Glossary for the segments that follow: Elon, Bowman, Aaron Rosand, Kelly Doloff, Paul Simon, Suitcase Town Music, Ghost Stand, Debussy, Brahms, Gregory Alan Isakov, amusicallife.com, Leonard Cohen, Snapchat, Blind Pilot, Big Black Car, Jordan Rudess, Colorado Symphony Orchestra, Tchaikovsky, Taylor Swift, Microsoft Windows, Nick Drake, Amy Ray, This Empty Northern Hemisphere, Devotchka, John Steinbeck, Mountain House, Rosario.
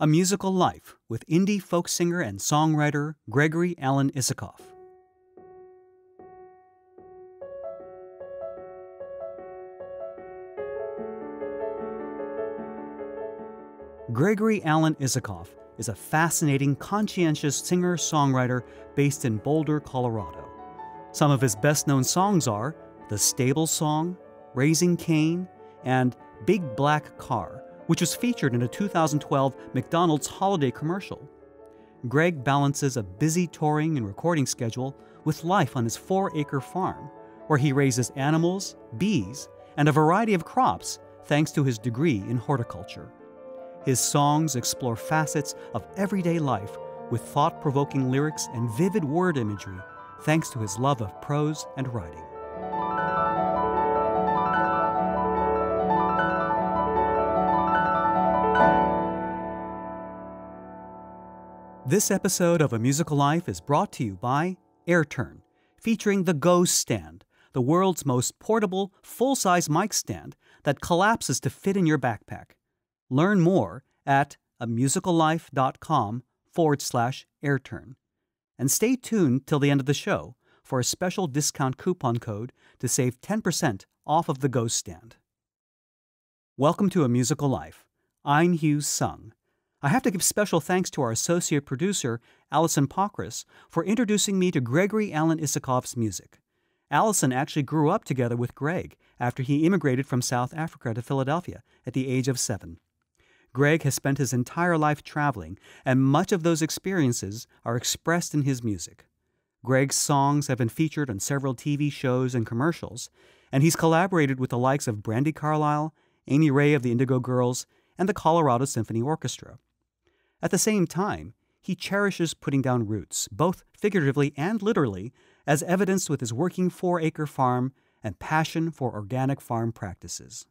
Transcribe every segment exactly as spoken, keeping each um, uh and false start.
A Musical Life with indie folk singer and songwriter Gregory Alan Isakov. Gregory Alan Isakov is a fascinating, conscientious singer-songwriter based in Boulder, Colorado. Some of his best-known songs are The Stable Song, Raising Cain, and Big Black Car, which was featured in a two thousand twelve McDonald's holiday commercial. Greg balances a busy touring and recording schedule with life on his four-acre farm, where he raises animals, bees, and a variety of crops thanks to his degree in horticulture. His songs explore facets of everyday life with thought-provoking lyrics and vivid word imagery, thanks to his love of prose and writing. This episode of A Musical Life is brought to you by AirTurn, featuring the Ghost Stand, the world's most portable, full-size mic stand that collapses to fit in your backpack. Learn more at amusicallife.com forward slash airturn. And stay tuned till the end of the show for a special discount coupon code to save ten percent off of the Ghost Stand. Welcome to A Musical Life. I'm Hugh Sung. I have to give special thanks to our associate producer, Allison Pockris, for introducing me to Gregory Alan Isakov's music. Allison actually grew up together with Greg after he immigrated from South Africa to Philadelphia at the age of seven. Greg has spent his entire life traveling, and much of those experiences are expressed in his music. Greg's songs have been featured on several T V shows and commercials, and he's collaborated with the likes of Brandi Carlile, Amy Ray of the Indigo Girls, and the Colorado Symphony Orchestra. At the same time, he cherishes putting down roots, both figuratively and literally, as evidenced with his working four-acre farm and passion for organic farm practices.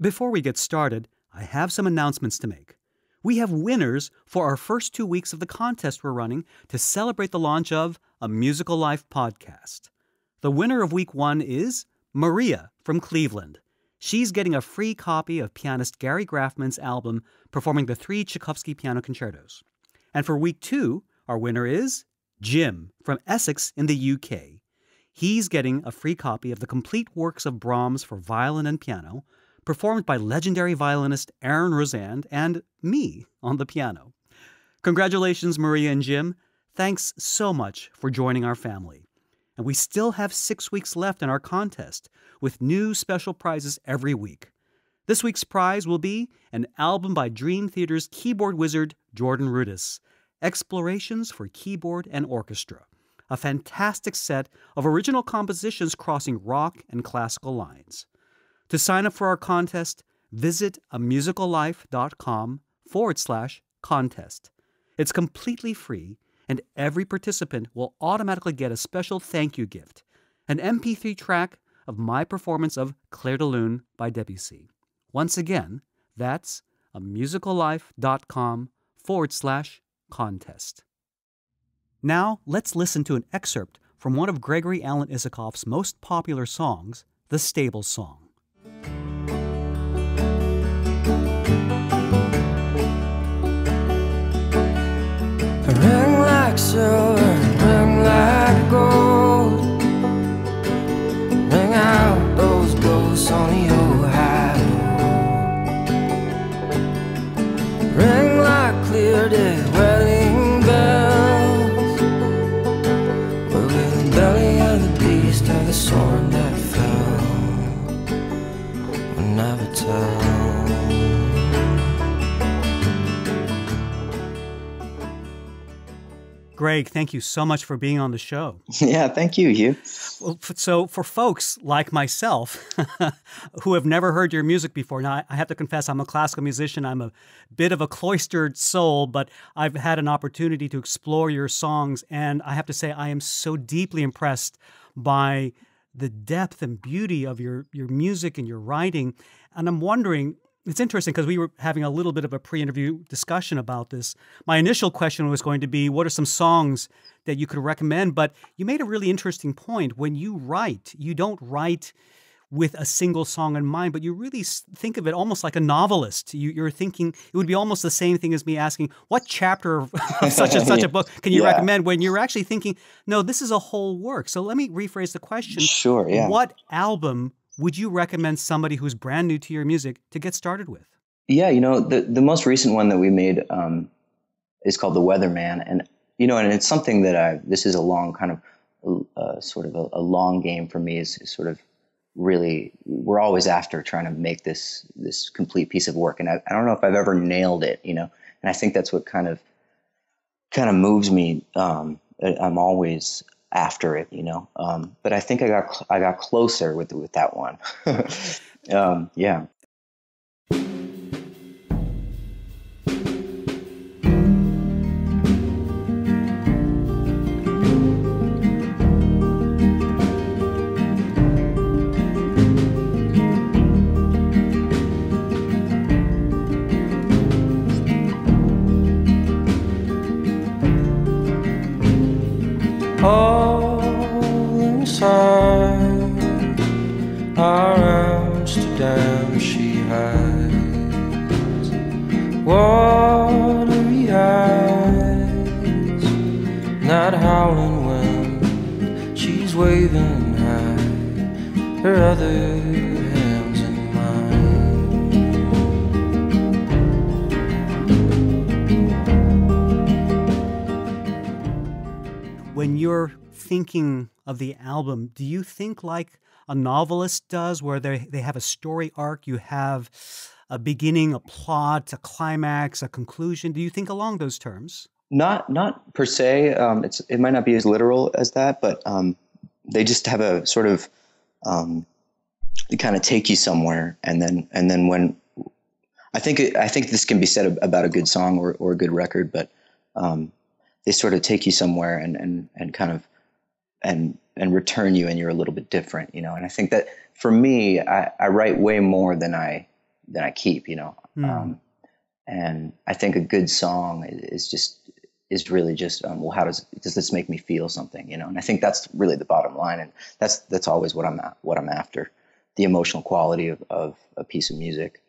Before we get started, I have some announcements to make. We have winners for our first two weeks of the contest we're running to celebrate the launch of A Musical Life podcast. The winner of week one is Maria from Cleveland. She's getting a free copy of pianist Gary Grafman's album performing the three Tchaikovsky piano concertos. And for week two, our winner is Jim from Essex in the U K. He's getting a free copy of the complete works of Brahms for violin and piano, performed by legendary violinist Aaron Rosand and me on the piano. Congratulations, Maria and Jim. Thanks so much for joining our family. And we still have six weeks left in our contest, with new special prizes every week. This week's prize will be an album by Dream Theater's keyboard wizard Jordan Rudess, Explorations for Keyboard and Orchestra, a fantastic set of original compositions crossing rock and classical lines. To sign up for our contest, visit amusicallife.com forward slash contest. It's completely free, and every participant will automatically get a special thank you gift, an M P three track of my performance of Clair de Lune by Debussy. Once again, that's amusicallife.com forward slash contest. Now, let's listen to an excerpt from one of Gregory Alan Isakov's most popular songs, The Stable Song. Ring like silver, ring like gold. Ring out those ghosts on the Ohio. Ring like clear day wedding bells, but with the belly of the beast and the sword that fell, we'll never tell. Greg, thank you so much for being on the show. Yeah, thank you, Hugh. Well, so for folks like myself who have never heard your music before, now I have to confess I'm a classical musician. I'm a bit of a cloistered soul, but I've had an opportunity to explore your songs, and I have to say I am so deeply impressed by the depth and beauty of your, your music and your writing. And I'm wondering, it's interesting because we were having a little bit of a pre-interview discussion about this. My initial question was going to be, what are some songs that you could recommend? But you made a really interesting point. When you write, you don't write with a single song in mind, but you really think of it almost like a novelist. You, you're thinking, it would be almost the same thing as me asking, what chapter of such and such a book can you yeah. recommend, when you're actually thinking, no, this is a whole work. So let me rephrase the question. Sure, yeah. What album would you recommend somebody who's brand new to your music to get started with? Yeah, you know, the, the most recent one that we made um, is called The Weatherman. And, you know, and it's something that I, this is a long kind of, Uh, sort of a, a long game for me is, is sort of really, we're always after trying to make this this complete piece of work. And I, I don't know if I've ever nailed it, you know, and I think that's what kind of kind of moves me. Um, I, I'm always after it, you know, um, but I think I got I got closer with, with that one. um, yeah. Thinking of the album, do you think like a novelist does, where they, they have a story arc, you have a beginning, a plot, a climax, a conclusion? Do you think along those terms? Not not per se. Um, it's, it might not be as literal as that, but um, they just have a sort of, um, they kind of take you somewhere. And then and then when, I think, it, I think this can be said about a good song or, or a good record, but um, they sort of take you somewhere and, and, and kind of, and and return you, and you're a little bit different, you know. And I think that for me, I, I write way more than I than I keep, you know. Mm. Um, and I think a good song is just is really just um, well, how does does this make me feel something, you know? And I think that's really the bottom line, and that's that's always what I'm what I'm after, the emotional quality of, of a piece of music.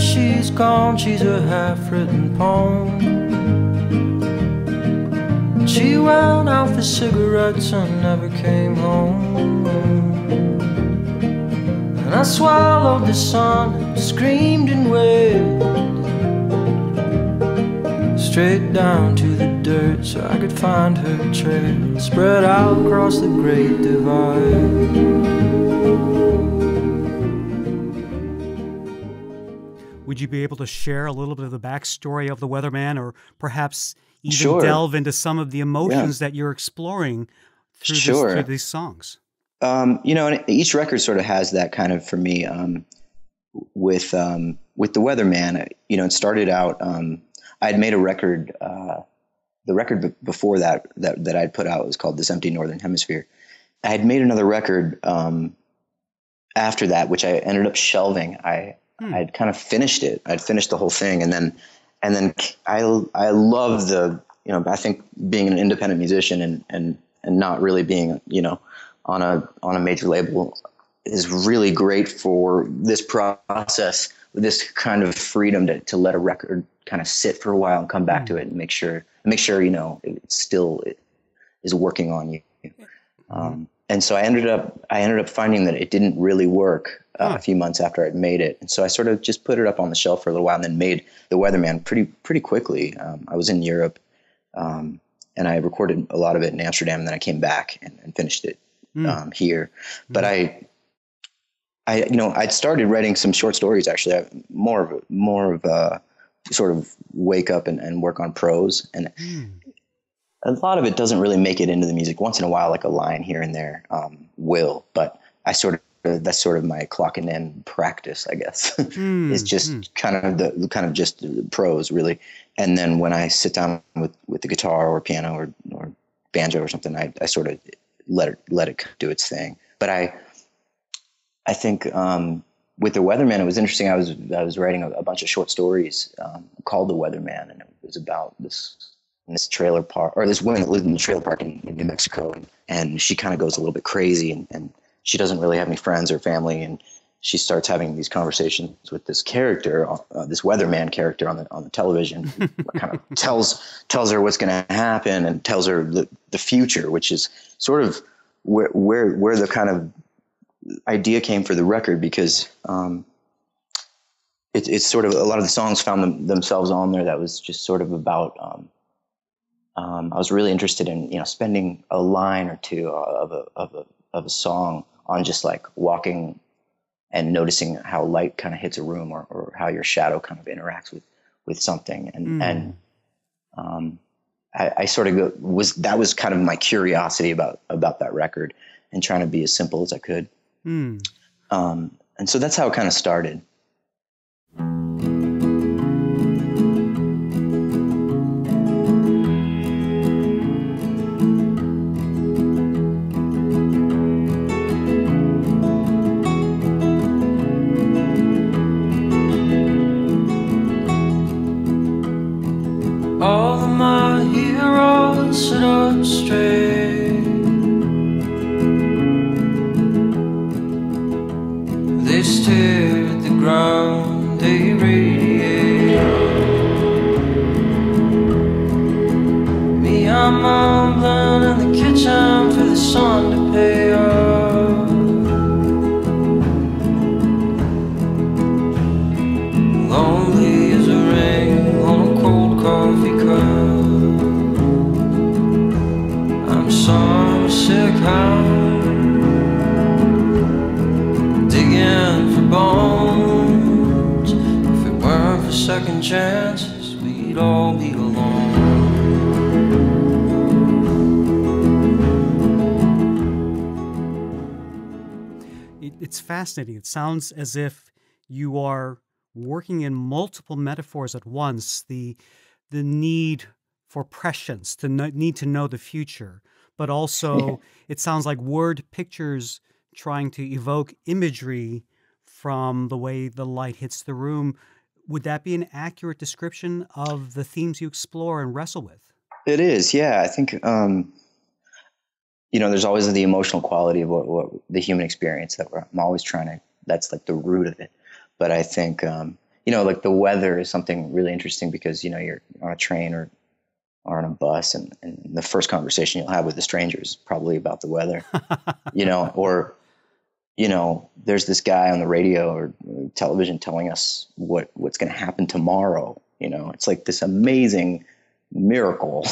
She's gone, she's a half-written poem. She went out for cigarettes and never came home. And I swallowed the sun and screamed and wailed, straight down to the dirt so I could find her trail, spread out across the Great Divide. Would you be able to share a little bit of the backstory of The Weatherman, or perhaps even sure. delve into some of the emotions yeah. that you're exploring through, sure. this, through these songs? Um, you know, and each record sort of has that kind of, for me, um, with um, with The Weatherman, you know, it started out, um, I'd made a record, uh, the record before that, that that I'd put out was called This Empty Northern Hemisphere. I had made another record um, after that, which I ended up shelving. I I'd kind of finished it. I'd finished the whole thing. And then, and then I, I love the, you know, I think being an independent musician and, and, and not really being, you know, on a, on a major label is really great for this process, this kind of freedom to, to let a record kind of sit for a while and come back mm-hmm. to it and make sure, make sure, you know, it still is working on you. Um, and so I ended up, I ended up finding that it didn't really work. Uh, a few months after I'd made it. And so I sort of just put it up on the shelf for a little while and then made The Weatherman pretty pretty quickly. Um, I was in Europe um, and I recorded a lot of it in Amsterdam, and then I came back and, and finished it mm. um, here. But mm. I, I, you know, I'd started writing some short stories, actually. I, more of more of a sort of wake up and, and work on prose. And mm. a lot of it doesn't really make it into the music. Once in a while, like a line here and there um, will, but I sort of, that's sort of my clocking in practice, I guess. Mm, it's just mm. kind of the kind of just prose, really. And then when I sit down with, with the guitar or piano or, or banjo or something, I, I sort of let it let it do its thing. But I I think um, with The Weatherman, it was interesting. I was I was writing a, a bunch of short stories um, called The Weatherman, and it was about this this trailer park, or this woman that lived in the trailer park in, in New Mexico, and, and she kind of goes a little bit crazy, and, and she doesn't really have any friends or family, and she starts having these conversations with this character, uh, this weatherman character on the on the television, who kind of tells tells her what's going to happen and tells her the, the future, which is sort of where where where the kind of idea came for the record, because um, it, it's sort of a lot of the songs found them, themselves on there. That was just sort of about. Um, um, I was really interested in you know spending a line or two of a of a of a song on just like walking and noticing how light kind of hits a room, or, or how your shadow kind of interacts with, with something, and mm. and um, I, I sort of go, was that was kind of my curiosity about about that record, and trying to be as simple as I could, mm. um, and so that's how it kind of started. It's fascinating. It sounds as if you are working in multiple metaphors at once. The the need for prescience, to know, need to know the future, but also it sounds like word pictures trying to evoke imagery from the way the light hits the room. Would that be an accurate description of the themes you explore and wrestle with? It is, yeah. I think... Um... you know, there's always the emotional quality of what, what the human experience that we're, I'm always trying to, that's like the root of it. But I think, um, you know, like the weather is something really interesting because, you know, you're on a train or, or on a bus and, and the first conversation you'll have with a stranger is probably about the weather, you know, or, you know, there's this guy on the radio or television telling us what, what's going to happen tomorrow. You know, it's like this amazing miracle.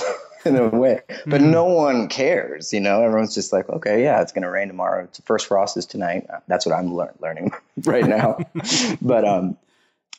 In a way, but mm-hmm. no one cares, you know, everyone's just like, okay, yeah, it's going to rain tomorrow. It's the first frost is tonight. That's what I'm lear learning right now. But, um,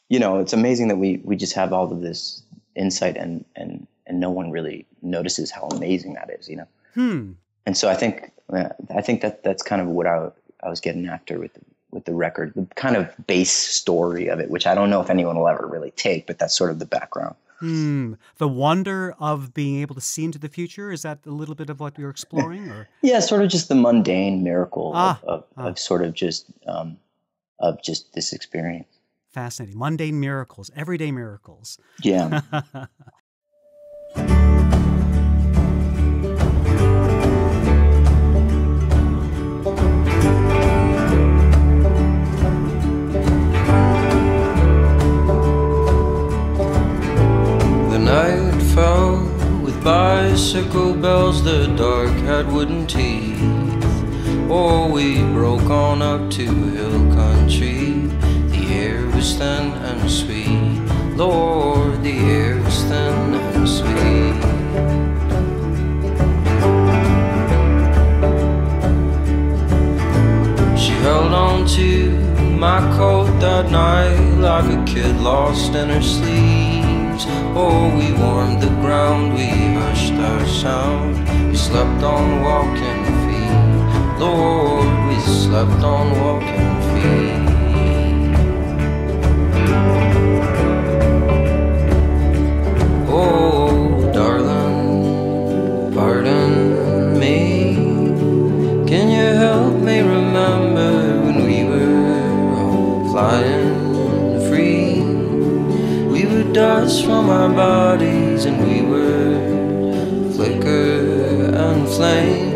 you know, it's amazing that we, we just have all of this insight and, and, and no one really notices how amazing that is, you know? Hmm. And so I think, I think that that's kind of what I, I was getting after with, the, with the record, the kind of base story of it, which I don't know if anyone will ever really take, but that's sort of the background. Hmm. The wonder of being able to see into the future, is that a little bit of what you're exploring? Or? Yeah, sort of just the mundane miracle ah, of, of, ah. of sort of just um, of just this experience. Fascinating. Mundane miracles, everyday miracles. Yeah. Night fell with bicycle bells, the dark had wooden teeth. Or we broke on up to hill country. The air was thin and sweet. Lord, the air was thin and sweet. She held on to my coat that night like a kid lost in her sleep. Oh, we warmed the ground, we hushed our sound. We slept on walking feet. Lord, we slept on walking feet. Oh, darling, pardon me. Can you help me remember when we were bodies, and we would flicker and flame.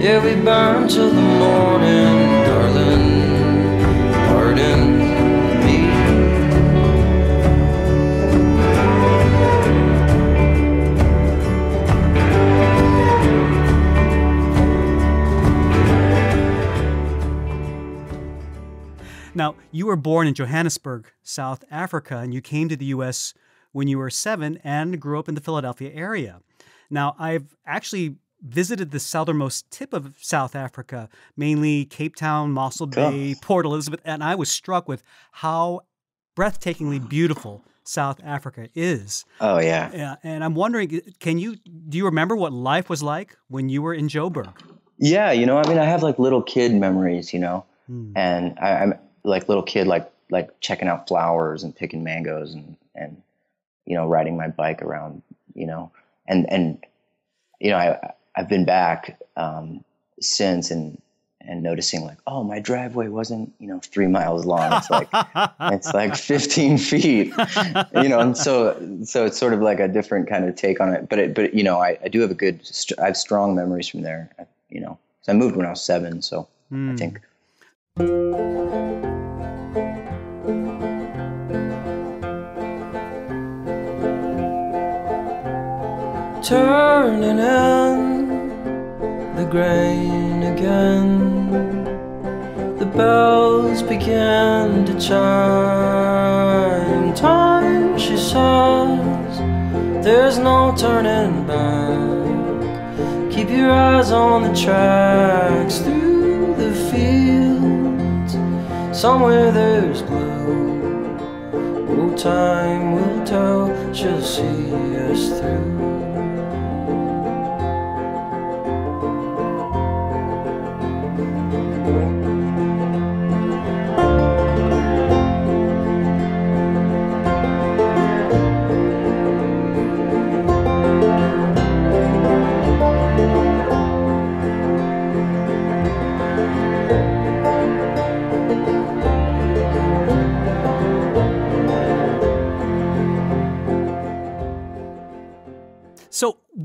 Yeah, we burn till the morning, darling, pardon me. Now, you were born in Johannesburg, South Africa, and you came to the U S when you were seven and grew up in the Philadelphia area. Now, I've actually visited the southernmost tip of South Africa, mainly Cape Town, Mossel Bay, oh. Port Elizabeth, and I was struck with how breathtakingly beautiful South Africa is. Oh, yeah. Yeah, and I'm wondering, can you, do you remember what life was like when you were in Joburg? Yeah, you know, I mean, I have like little kid memories, you know, mm. and I, I'm like little kid, like, like checking out flowers and picking mangoes and, and, you know, riding my bike around, you know, and, and, you know, I, I've been back um, since and and noticing like, oh, my driveway wasn't, you know, three miles long. It's like it's like fifteen feet, you know. And so so it's sort of like a different kind of take on it. But it, but you know, I, I do have a good, I have strong memories from there. I, you know, so I moved when I was seven, so mm. I think. Turning in the grain again, the bells began to chime. Time, she says, there's no turning back. Keep your eyes on the tracks through the fields. Somewhere there's blue. Oh, time will tell, she'll see us through.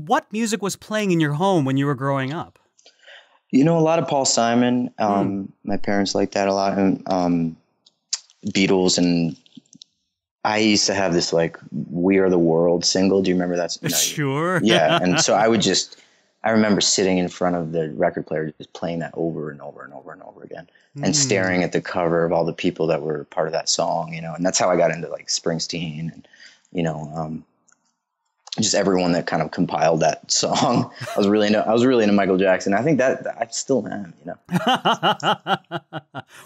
What music was playing in your home when you were growing up? You know, a lot of Paul Simon. Um, mm. My parents liked that a lot. And, um, Beatles. And I used to have this like We Are the World single. Do you remember that? No, sure. Yeah. And so I would just, I remember sitting in front of the record player just playing that over and over and over and over again mm. and staring at the cover of all the people that were part of that song, you know. And that's how I got into like Springsteen and, you know, um, just everyone that kind of compiled that song. I was really into, I was really into Michael Jackson. I think that, that I still am, you know.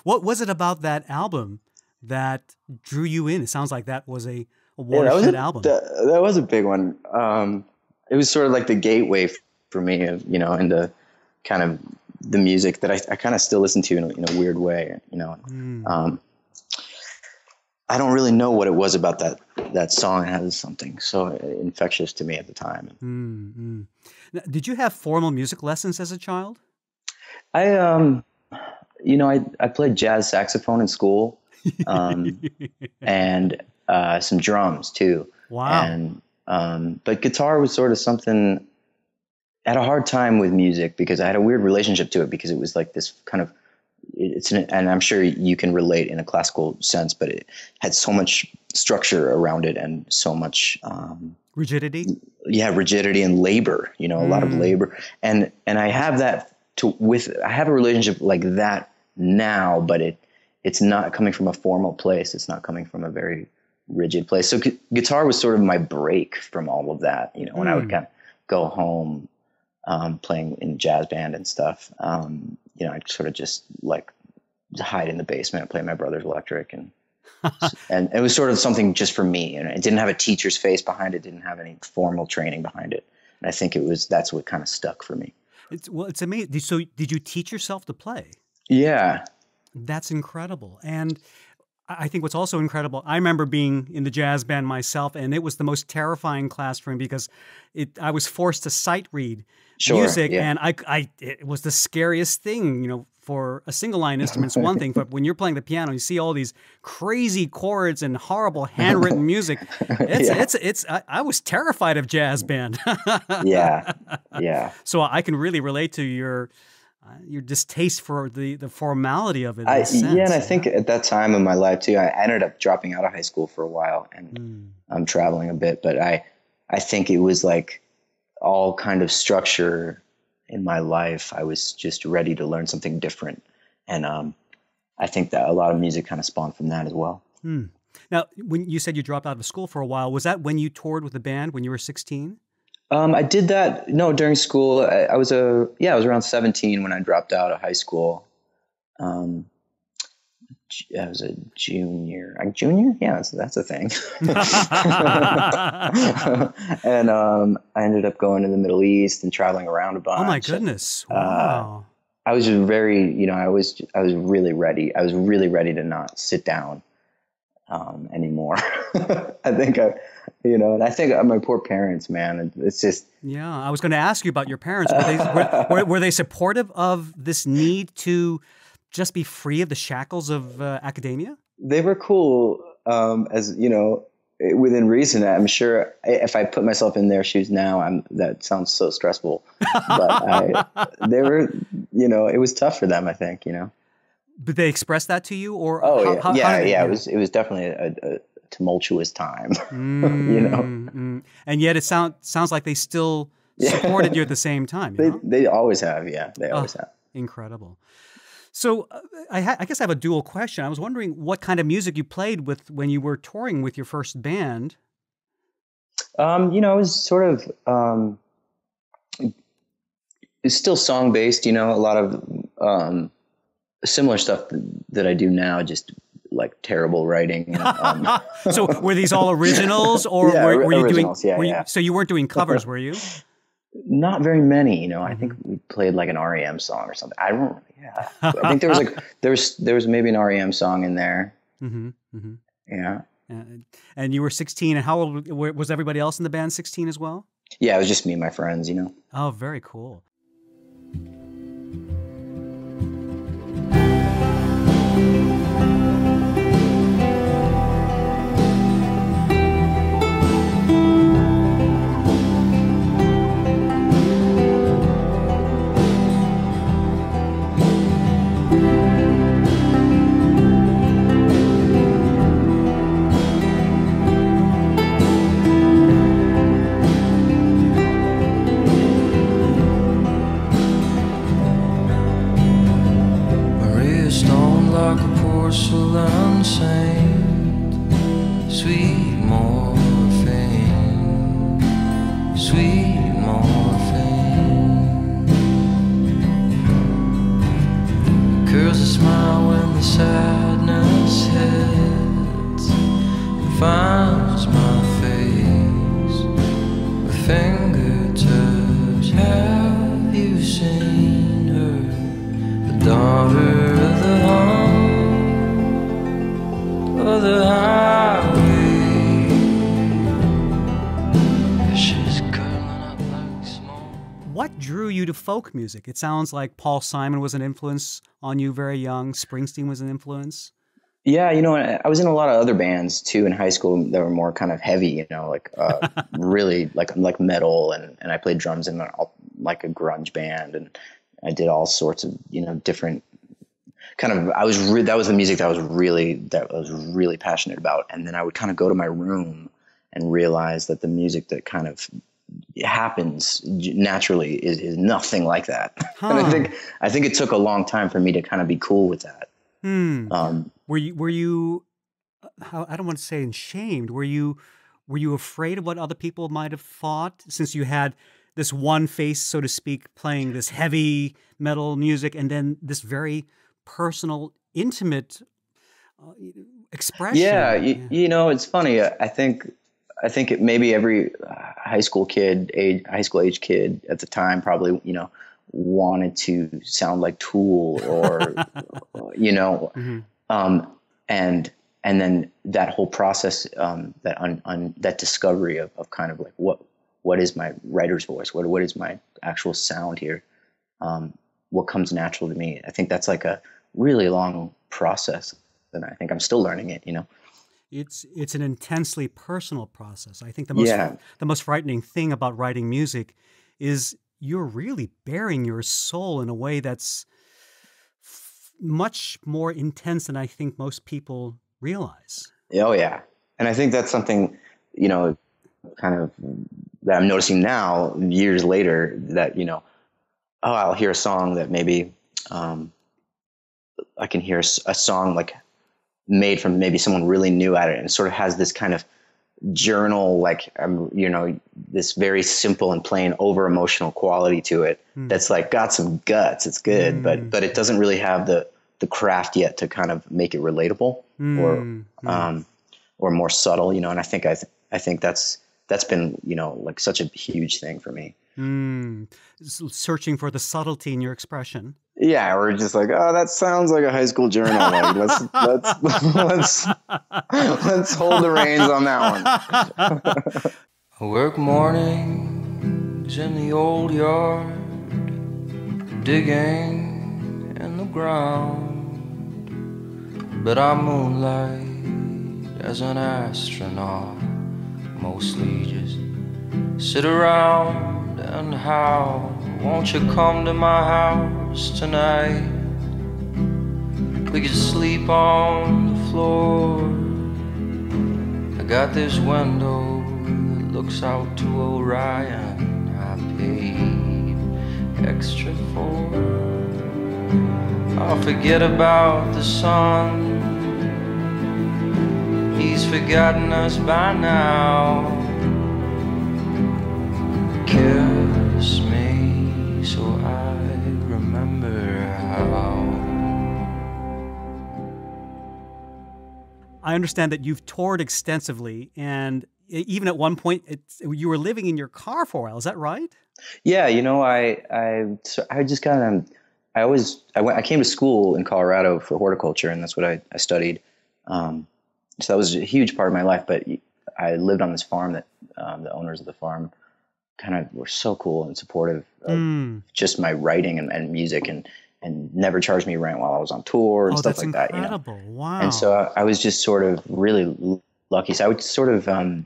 What was it about that album that drew you in? It sounds like that was a, a watershed yeah, that was a, album. That, that was a big one. Um, it was sort of like the gateway for me, of, you know, into kind of the music that I, I kind of still listen to in a, in a weird way, you know. Mm. Um, I don't really know what it was about that that song. It has something so infectious to me at the time. Mm-hmm. Now, did you have formal music lessons as a child? I, um, you know, I, I played jazz saxophone in school um, and uh, some drums too. Wow. And, um, but guitar was sort of something, I had a hard time with music because I had a weird relationship to it because it was like this kind of, it's an, and I'm sure you can relate in a classical sense, but it had so much structure around it and so much um, rigidity. Yeah, rigidity and labor. You know, a mm. lot of labor, and and I have that to with. I have a relationship like that now, but it it's not coming from a formal place. It's not coming from a very rigid place. So gu guitar was sort of my break from all of that. You know, when mm. I would kind of go home um, playing in jazz band and stuff. Um, You know, I sort of just like hide in the basement and play my brother's electric, and and it was sort of something just for me. And it didn't have a teacher's face behind it; didn't have any formal training behind it. And I think it was that's what kind of stuck for me. It's well, it's amazing. So, did you teach yourself to play? Yeah, that's incredible. And I think what's also incredible, I remember being in the jazz band myself, and it was the most terrifying class for me because it, I was forced to sight read sure, music, yeah. and I, I, it was the scariest thing, you know, for a single line instrument is one thing, but when you're playing the piano, you see all these crazy chords and horrible handwritten music. It's, yeah. it's, it's, I, I was terrified of jazz band. yeah. Yeah. So I can really relate to your, uh, your distaste for the, the formality of it. I, yeah. And I think at that time in my life too, I ended up dropping out of high school for a while and mm. I'm traveling a bit, but I, I think it was like all kind of structure in my life. I was just ready to learn something different. And um, I think that a lot of music kind of spawned from that as well. Hmm. Now, when you said you dropped out of school for a while, was that when you toured with the band when you were sixteen? Um, I did that. No, during school, I, I was a, yeah, I was around seventeen when I dropped out of high school. Um, I was a junior, a junior. Yeah, that's, that's a thing. And um, I ended up going to the Middle East and traveling around a bunch. Oh my goodness! Wow. Uh, I was just very, you know, I was, I was really ready. I was really ready to not sit down um, anymore. I think I, you know, and I think my poor parents, man. It's just. Yeah, I was going to ask you about your parents. Were they, were, were, were they supportive of this need to just be free of the shackles of uh, academia? They were cool, um, as you know, within reason. I'm sure if I put myself in their shoes now, I'm, that sounds so stressful. But I, they were, you know, it was tough for them, I think, you know. Did they express that to you, or? Oh how, yeah, how, yeah, how did, yeah. It was it was definitely a, a tumultuous time, mm, you know. Mm. And yet, it sound sounds like they still supported yeah. you at the same time. You know? They they always have, yeah. They always oh, have. Incredible. So uh, I, ha I guess I have a dual question. I was wondering what kind of music you played with when you were touring with your first band. Um, you know, it was sort of um, it's still song based. You know, a lot of um, similar stuff th that I do now, just like terrible writing. Um, so were these all originals, or yeah, were, were you originals, doing? Yeah, were you, yeah. So you weren't doing covers, were you? Not very many, you know. Mm-hmm. I think we played like an R E M song or something. I don't. Yeah, I think there was like there was there was maybe an R E M song in there. Mm-hmm, mm-hmm. Yeah. And, and you were sixteen, and how old was everybody else in the band? sixteen as well. Yeah, it was just me and my friends, you know. Oh, very cool. Folk music. It sounds like Paul Simon was an influence on you very young. Springsteen was an influence. Yeah, you know, I was in a lot of other bands too in high school that were more kind of heavy, you know, like uh, really like like metal, and and I played drums in like a grunge band, and I did all sorts of, you know, different kind of. I was re that was the music that I was really that I was really passionate about, and then I would kind of go to my room and realize that the music that kind of it happens naturally is, is nothing like that. Huh. And I think, I think it took a long time for me to kind of be cool with that. Hmm. Um, were you, were you, I don't want to say ashamed. Were you, were you afraid of what other people might've thought, since you had this one face, so to speak, playing this heavy metal music, and then this very personal, intimate uh, expression? Yeah, yeah. You, you know, it's funny. I think, I think it maybe every high school kid, age, high school age kid at the time probably, you know, wanted to sound like Tool or, you know, mm-hmm. um, and and then that whole process, um, that un, un, that discovery of, of kind of like what what is my writer's voice, what what is my actual sound here, um, what comes natural to me. I think that's like a really long process, and I think I'm still learning it, you know. It's it's an intensely personal process. I think the most yeah. the most frightening thing about writing music is you're really bearing your soul in a way that's f much more intense than I think most people realize. Oh yeah, and I think that's something, you know, kind of that I'm noticing now, years later, that, you know, oh, I'll hear a song that maybe um, I can hear a song like made from maybe someone really new at it, and sort of has this kind of journal, like, um, you know, this very simple and plain over emotional quality to it. Mm. That's like got some guts. It's good, mm. but, but it doesn't really have the, the craft yet to kind of make it relatable mm. or, mm. um, or more subtle, you know? And I think, I, th I think that's, that's been, you know, like such a huge thing for me. Mm. Searching for the subtlety in your expression. Yeah, or just like, oh, that sounds like a high school journal. Like, let's let's let's let's hold the reins on that one. I work mornings in the old yard, digging in the ground, but I moonlight as an astronaut. Mostly just sit around and howl. Won't you come to my house tonight? We could sleep on the floor. I got this window that looks out to Orion. I paid extra for. I'll forget about the sun. He's forgotten us by now. Kiss me so I remember how. I understand that you've toured extensively, and even at one point it's, you were living in your car for a while. Is that right? Yeah, you know, I I so I just kind of I always I went I came to school in Colorado for horticulture, and that's what I, I studied. Um, So that was a huge part of my life, but I lived on this farm that um, the owners of the farm kind of were so cool and supportive of mm. just my writing and, and music, and, and never charged me rent while I was on tour and oh, stuff like incredible. that. Incredible! You know? Wow. And so I, I was just sort of really lucky. So I would sort of um,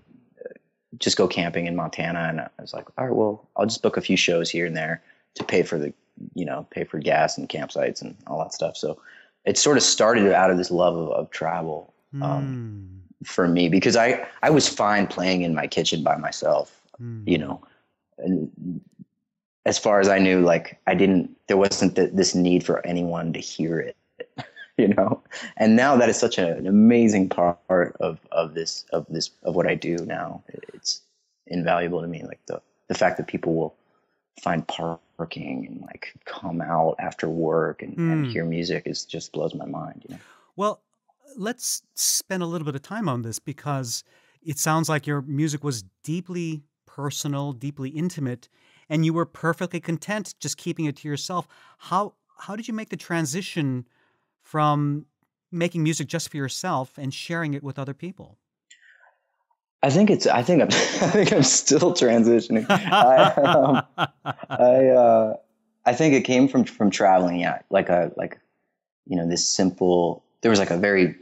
just go camping in Montana, and I was like, all right, well, I'll just book a few shows here and there to pay for the, you know, pay for gas and campsites and all that stuff. So it sort of started out of this love of, of travel. Um, mm. for me, because I, I was fine playing in my kitchen by myself, mm. you know, and as far as I knew, like I didn't, there wasn't th this need for anyone to hear it, you know? And now that is such a, an amazing part of, of this, of this, of what I do now. It's invaluable to me. Like the, the fact that people will find parking and like come out after work and, mm. and hear music is just blows my mind, you know? Well, let's spend a little bit of time on this, because it sounds like your music was deeply personal, deeply intimate, and you were perfectly content just keeping it to yourself. How, how did you make the transition from making music just for yourself and sharing it with other people? I think it's, I think I'm, I think I'm still transitioning. I, um, I, uh, I think it came from, from traveling. Yeah. Like a, like, you know, this simple, there was like a very,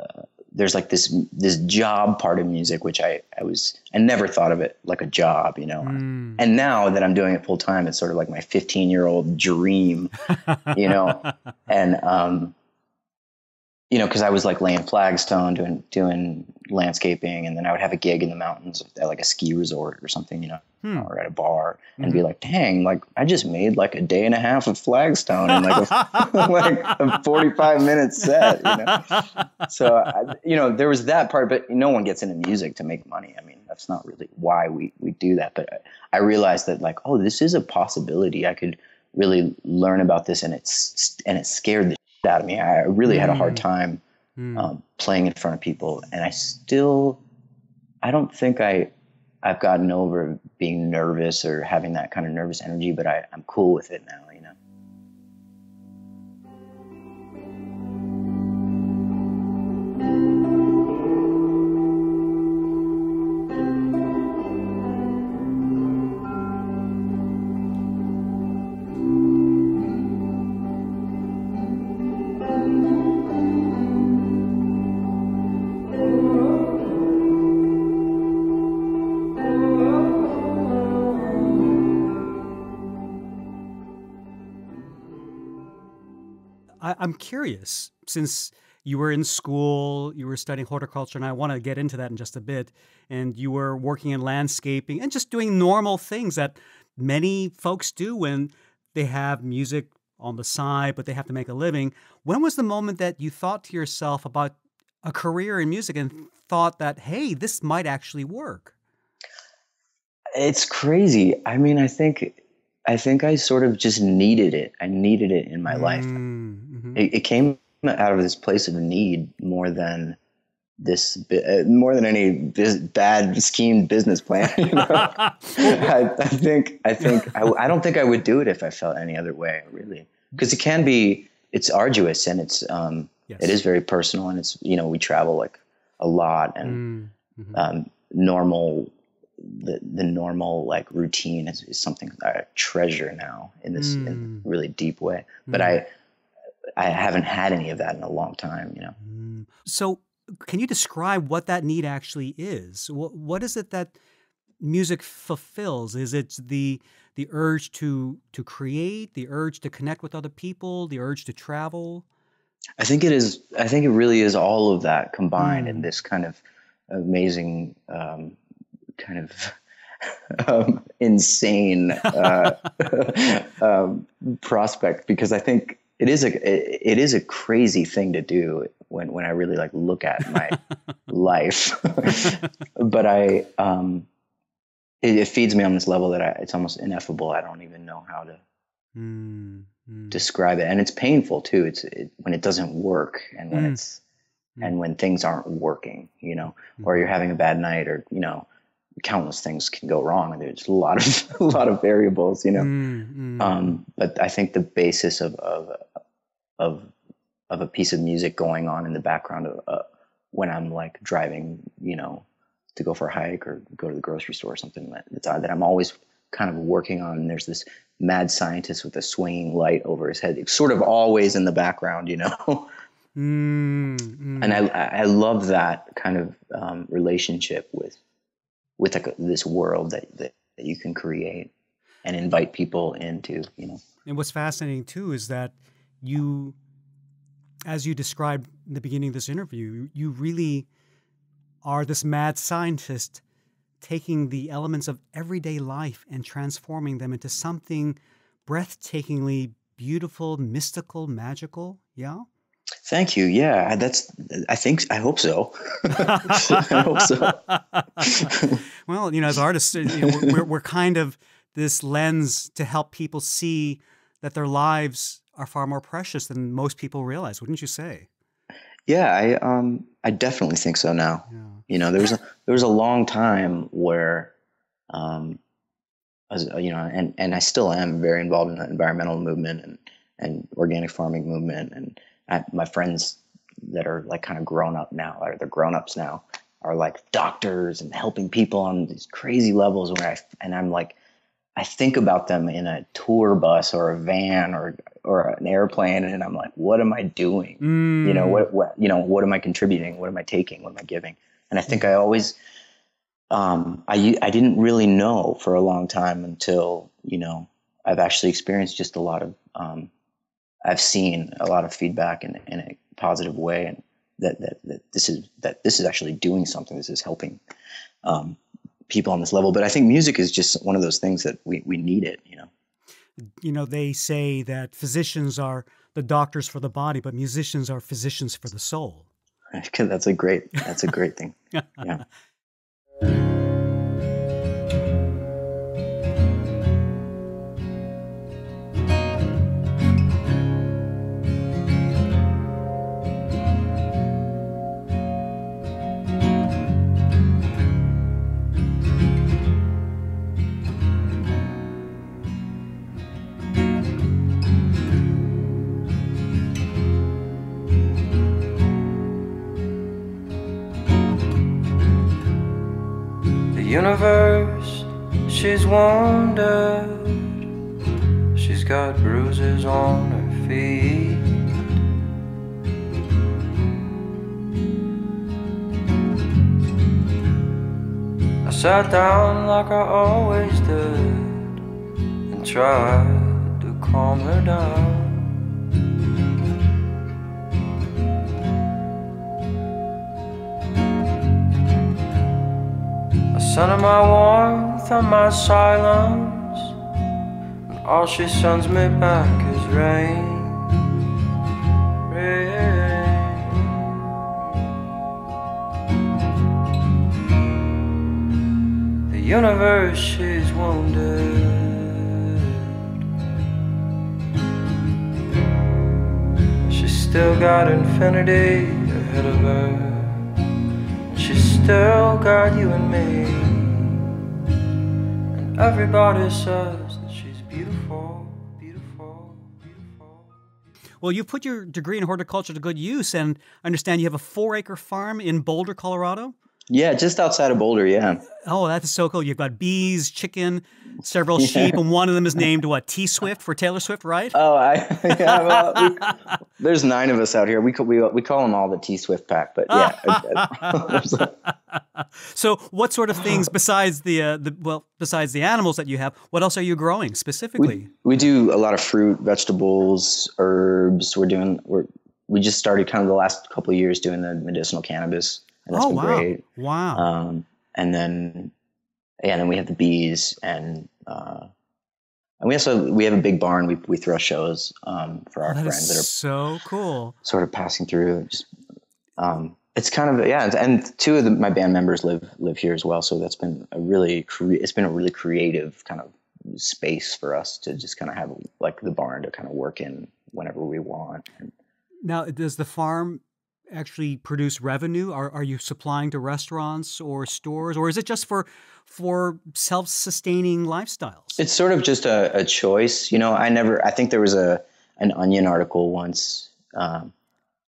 uh, there's like this, this job part of music, which I, I was, I never thought of it like a job, you know? Mm. And now that I'm doing it full time, it's sort of like my fifteen year old dream, you know? And, um, you know, cause I was like laying flagstone, doing, doing landscaping. And then I would have a gig in the mountains at like a ski resort or something, you know, hmm. or at a bar, and mm-hmm. be like, dang, like I just made like a day and a half of flagstone and like a, like a forty-five minute set, you know? So, I, you know, there was that part, but no one gets into music to make money. I mean, that's not really why we, we do that. But I, I realized that like, oh, this is a possibility. I could really learn about this. And it's, and it scared the shit out of me. I really had a hard time mm. um, playing in front of people. And I still, I don't think I, I've gotten over being nervous or having that kind of nervous energy, but I, I'm cool with it now, you know? I, I'm curious, since you were in school, you were studying horticulture, and I want to get into that in just a bit, and you were working in landscaping and just doing normal things that many folks do when they have music on the side, but they have to make a living. When was the moment that you thought to yourself about a career in music and thought that, hey, this might actually work? It's crazy. I mean, I think I think I sort of just needed it. I needed it in my life. Mm-hmm. It, it came out of this place of need more than this, uh, more than any biz, bad schemed business plan. You know? I, I think, I think, I, I don't think I would do it if I felt any other way, really, because it can be, it's arduous and it's, um, yes. It is very personal, and it's, you know, we travel like a lot, and mm-hmm. um, normal, the, the normal like routine is, is something I treasure now in this mm. in a really deep way, but mm. I, I haven't had any of that in a long time, you know. Mm. So can you describe what that need actually is? What, what is it that music fulfills? Is it the the urge to to create, the urge to connect with other people, the urge to travel? I think it is. I think it really is all of that combined mm. in this kind of amazing, um, kind of um, insane uh, um, prospect. Because I think it is a it, it is a crazy thing to do. When, when I really like look at my life, but I, um, it, it feeds me on this level that I, it's almost ineffable. I don't even know how to mm, mm. describe it. And it's painful too. It's it, when it doesn't work, and when mm. it's, mm. and when things aren't working, you know, mm. or you're having a bad night, or, you know, countless things can go wrong, and there's a lot of, a lot of variables, you know? Mm, mm. Um, but I think the basis of, of, of, of a piece of music going on in the background of, uh, when I'm like driving, you know, to go for a hike or go to the grocery store or something, that, that I'm always kind of working on. There's this mad scientist with a swinging light over his head. It's sort of always in the background, you know? mm, mm. And I, I love that kind of um, relationship with, with like this world that, that, that you can create and invite people into, you know? And what's fascinating too is that you, as you described in the beginning of this interview, you really are this mad scientist taking the elements of everyday life and transforming them into something breathtakingly beautiful, mystical, magical. Yeah? Thank you. Yeah, that's, I think, I hope so. I hope so. Well, you know, as artists, you know, we're, we're kind of this lens to help people see that their lives are far more precious than most people realize, wouldn't you say? Yeah, I um, I definitely think so now. Yeah. You know, there was a, there was a long time where, um, I was, you know, and and I still am very involved in the environmental movement and and organic farming movement, and I, my friends that are like kind of grown up now, or they're grown ups now, are like doctors and helping people on these crazy levels. Where I and I'm like, I think about them in a tour bus or a van or or an airplane, and I'm like, what am I doing? Mm. You know, what, what, you know, what am I contributing? What am I taking? What am I giving? And I think I always, um, I, I didn't really know for a long time until, you know, I've actually experienced just a lot of, um, I've seen a lot of feedback in, in a positive way, and that, that, that this is, that this is actually doing something. This is helping, um, people on this level. But I think music is just one of those things that we, we need it, you know? You know, they say that physicians are the doctors for the body, but musicians are physicians for the soul. That's a great, that's a great thing. Yeah. Universe, she's wandered. She's got bruises on her feet. I sat down like I always did and tried to calm her down. Son of my warmth and my silence, and all she sends me back is rain. Rain. The universe is wounded. Still got infinity ahead of her. She's still got you and me. And everybody says that she's beautiful, beautiful, beautiful. Well, you've put your degree in horticulture to good use, and I understand you have a four-acre farm in Boulder, Colorado? Yeah, just outside of Boulder, yeah. Oh, that's so cool. You've got bees, chicken, several yeah. sheep, and one of them is named, what, T-Swift for Taylor Swift, right? Oh, I, yeah, well, we, there's nine of us out here. We, we, we call them all the T-Swift pack, but yeah. So what sort of things besides the, uh, the, well, besides the animals that you have, what else are you growing specifically? We, we do a lot of fruit, vegetables, herbs. We're doing, we're, we just started kind of the last couple of years doing the medicinal cannabis. And that's oh, been wow. great. Wow. Um, and then, yeah, and then we have the bees and, uh, and we also, we have a big barn. We, we throw shows, um, for our that friends that are so cool, sort of passing through. Just, um, it's kind of, yeah. And two of the, my band members live, live here as well. So that's been a really, cre it's been a really creative kind of space for us to just kind of have like the barn to kind of work in whenever we want. And, now, does the farm actually produce revenue? Are, are you supplying to restaurants or stores, or is it just for for self-sustaining lifestyles? It's sort of just a, a choice. You know, I never, I think there was a an Onion article once um,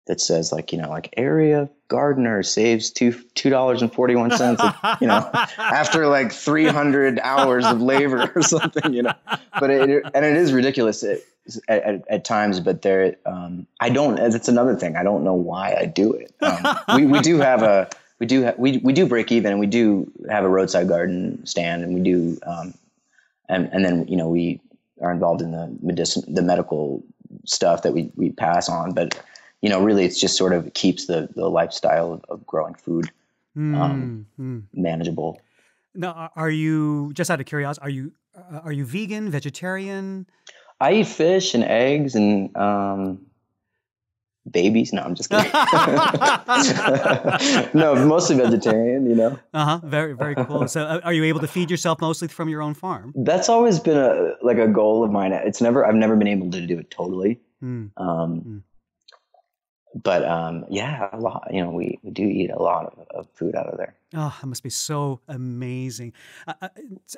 that says like, you know, like area gardener saves two two dollars and forty-one cents, you know, after like three hundred hours of labor or something, you know, but it, and it is ridiculous. It, At, at, at times, but there, um, I don't, it's another thing. I don't know why I do it. Um, we, we do have a, we do, ha we, we do break even, and we do have a roadside garden stand, and we do, um, and, and then, you know, we are involved in the medicine, the medical stuff that we, we pass on, but you know, really it's just sort of keeps the, the lifestyle of, of growing food, um, mm, mm. manageable. Now, are you, just out of curiosity, are you, are you vegan, vegetarian? I eat fish and eggs and um, babies. No, I'm just kidding. No, mostly vegetarian, you know. Uh-huh. Very, very cool. So are you able to feed yourself mostly from your own farm? That's always been a like a goal of mine. It's never, I've never been able to do it totally. Mm. Um, mm. But um, yeah, a lot, you know, we, we do eat a lot of, of food out of there. Oh, that must be so amazing. Uh,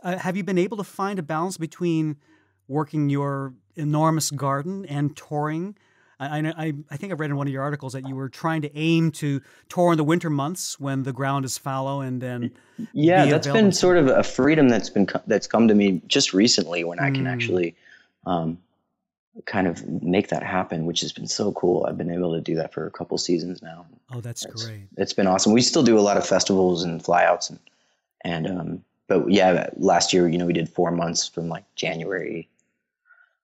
uh, have you been able to find a balance between working your enormous garden and touring? I, I, I think I've read in one of your articles that you were trying to aim to tour in the winter months when the ground is fallow, and then yeah, be that's available. Been sort of a freedom that's been that's come to me just recently when I can mm. actually um, kind of make that happen, which has been so cool. I've been able to do that for a couple seasons now. Oh, that's it's, great! It's been awesome. We still do a lot of festivals and flyouts, and and um, but yeah, last year you know we did four months from like January.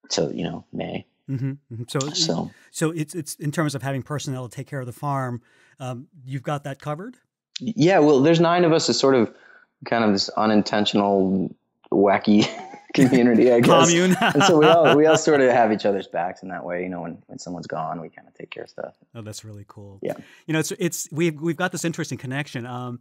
So, you know, May. Mm-hmm. So, so, so it's, it's in terms of having personnel to take care of the farm, um, you've got that covered? Yeah. Well, there's nine of us is sort of kind of this unintentional, wacky community, I guess. Commune. And so we all, we all sort of have each other's backs in that way. You know, when, when someone's gone, we kind of take care of stuff. Oh, that's really cool. Yeah. You know, it's, it's, we've, we've got this interesting connection. Um,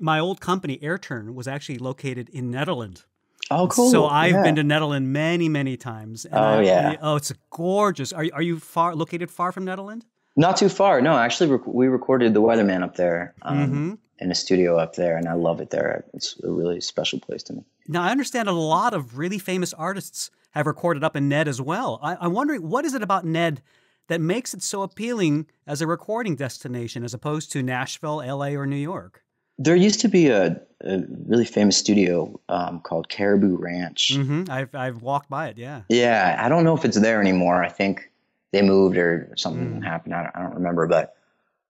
my old company, AirTurn, was actually located in Nederland. Oh, cool! So I've yeah. been to Nederland many, many times. And oh, I, yeah. Oh, it's gorgeous. Are are you far located far from Nederland? Not too far. No, actually, rec we recorded The Weatherman up there um, mm-hmm. in a studio up there, and I love it there. It's a really special place to me. Now, I understand a lot of really famous artists have recorded up in Ned as well. I, I'm wondering, what is it about Ned that makes it so appealing as a recording destination as opposed to Nashville, L A, or New York? There used to be a, a really famous studio um, called Caribou Ranch. Mm-hmm. I've, I've walked by it, yeah. Yeah, I don't know if it's there anymore. I think they moved or something mm. happened. I don't, I don't remember, but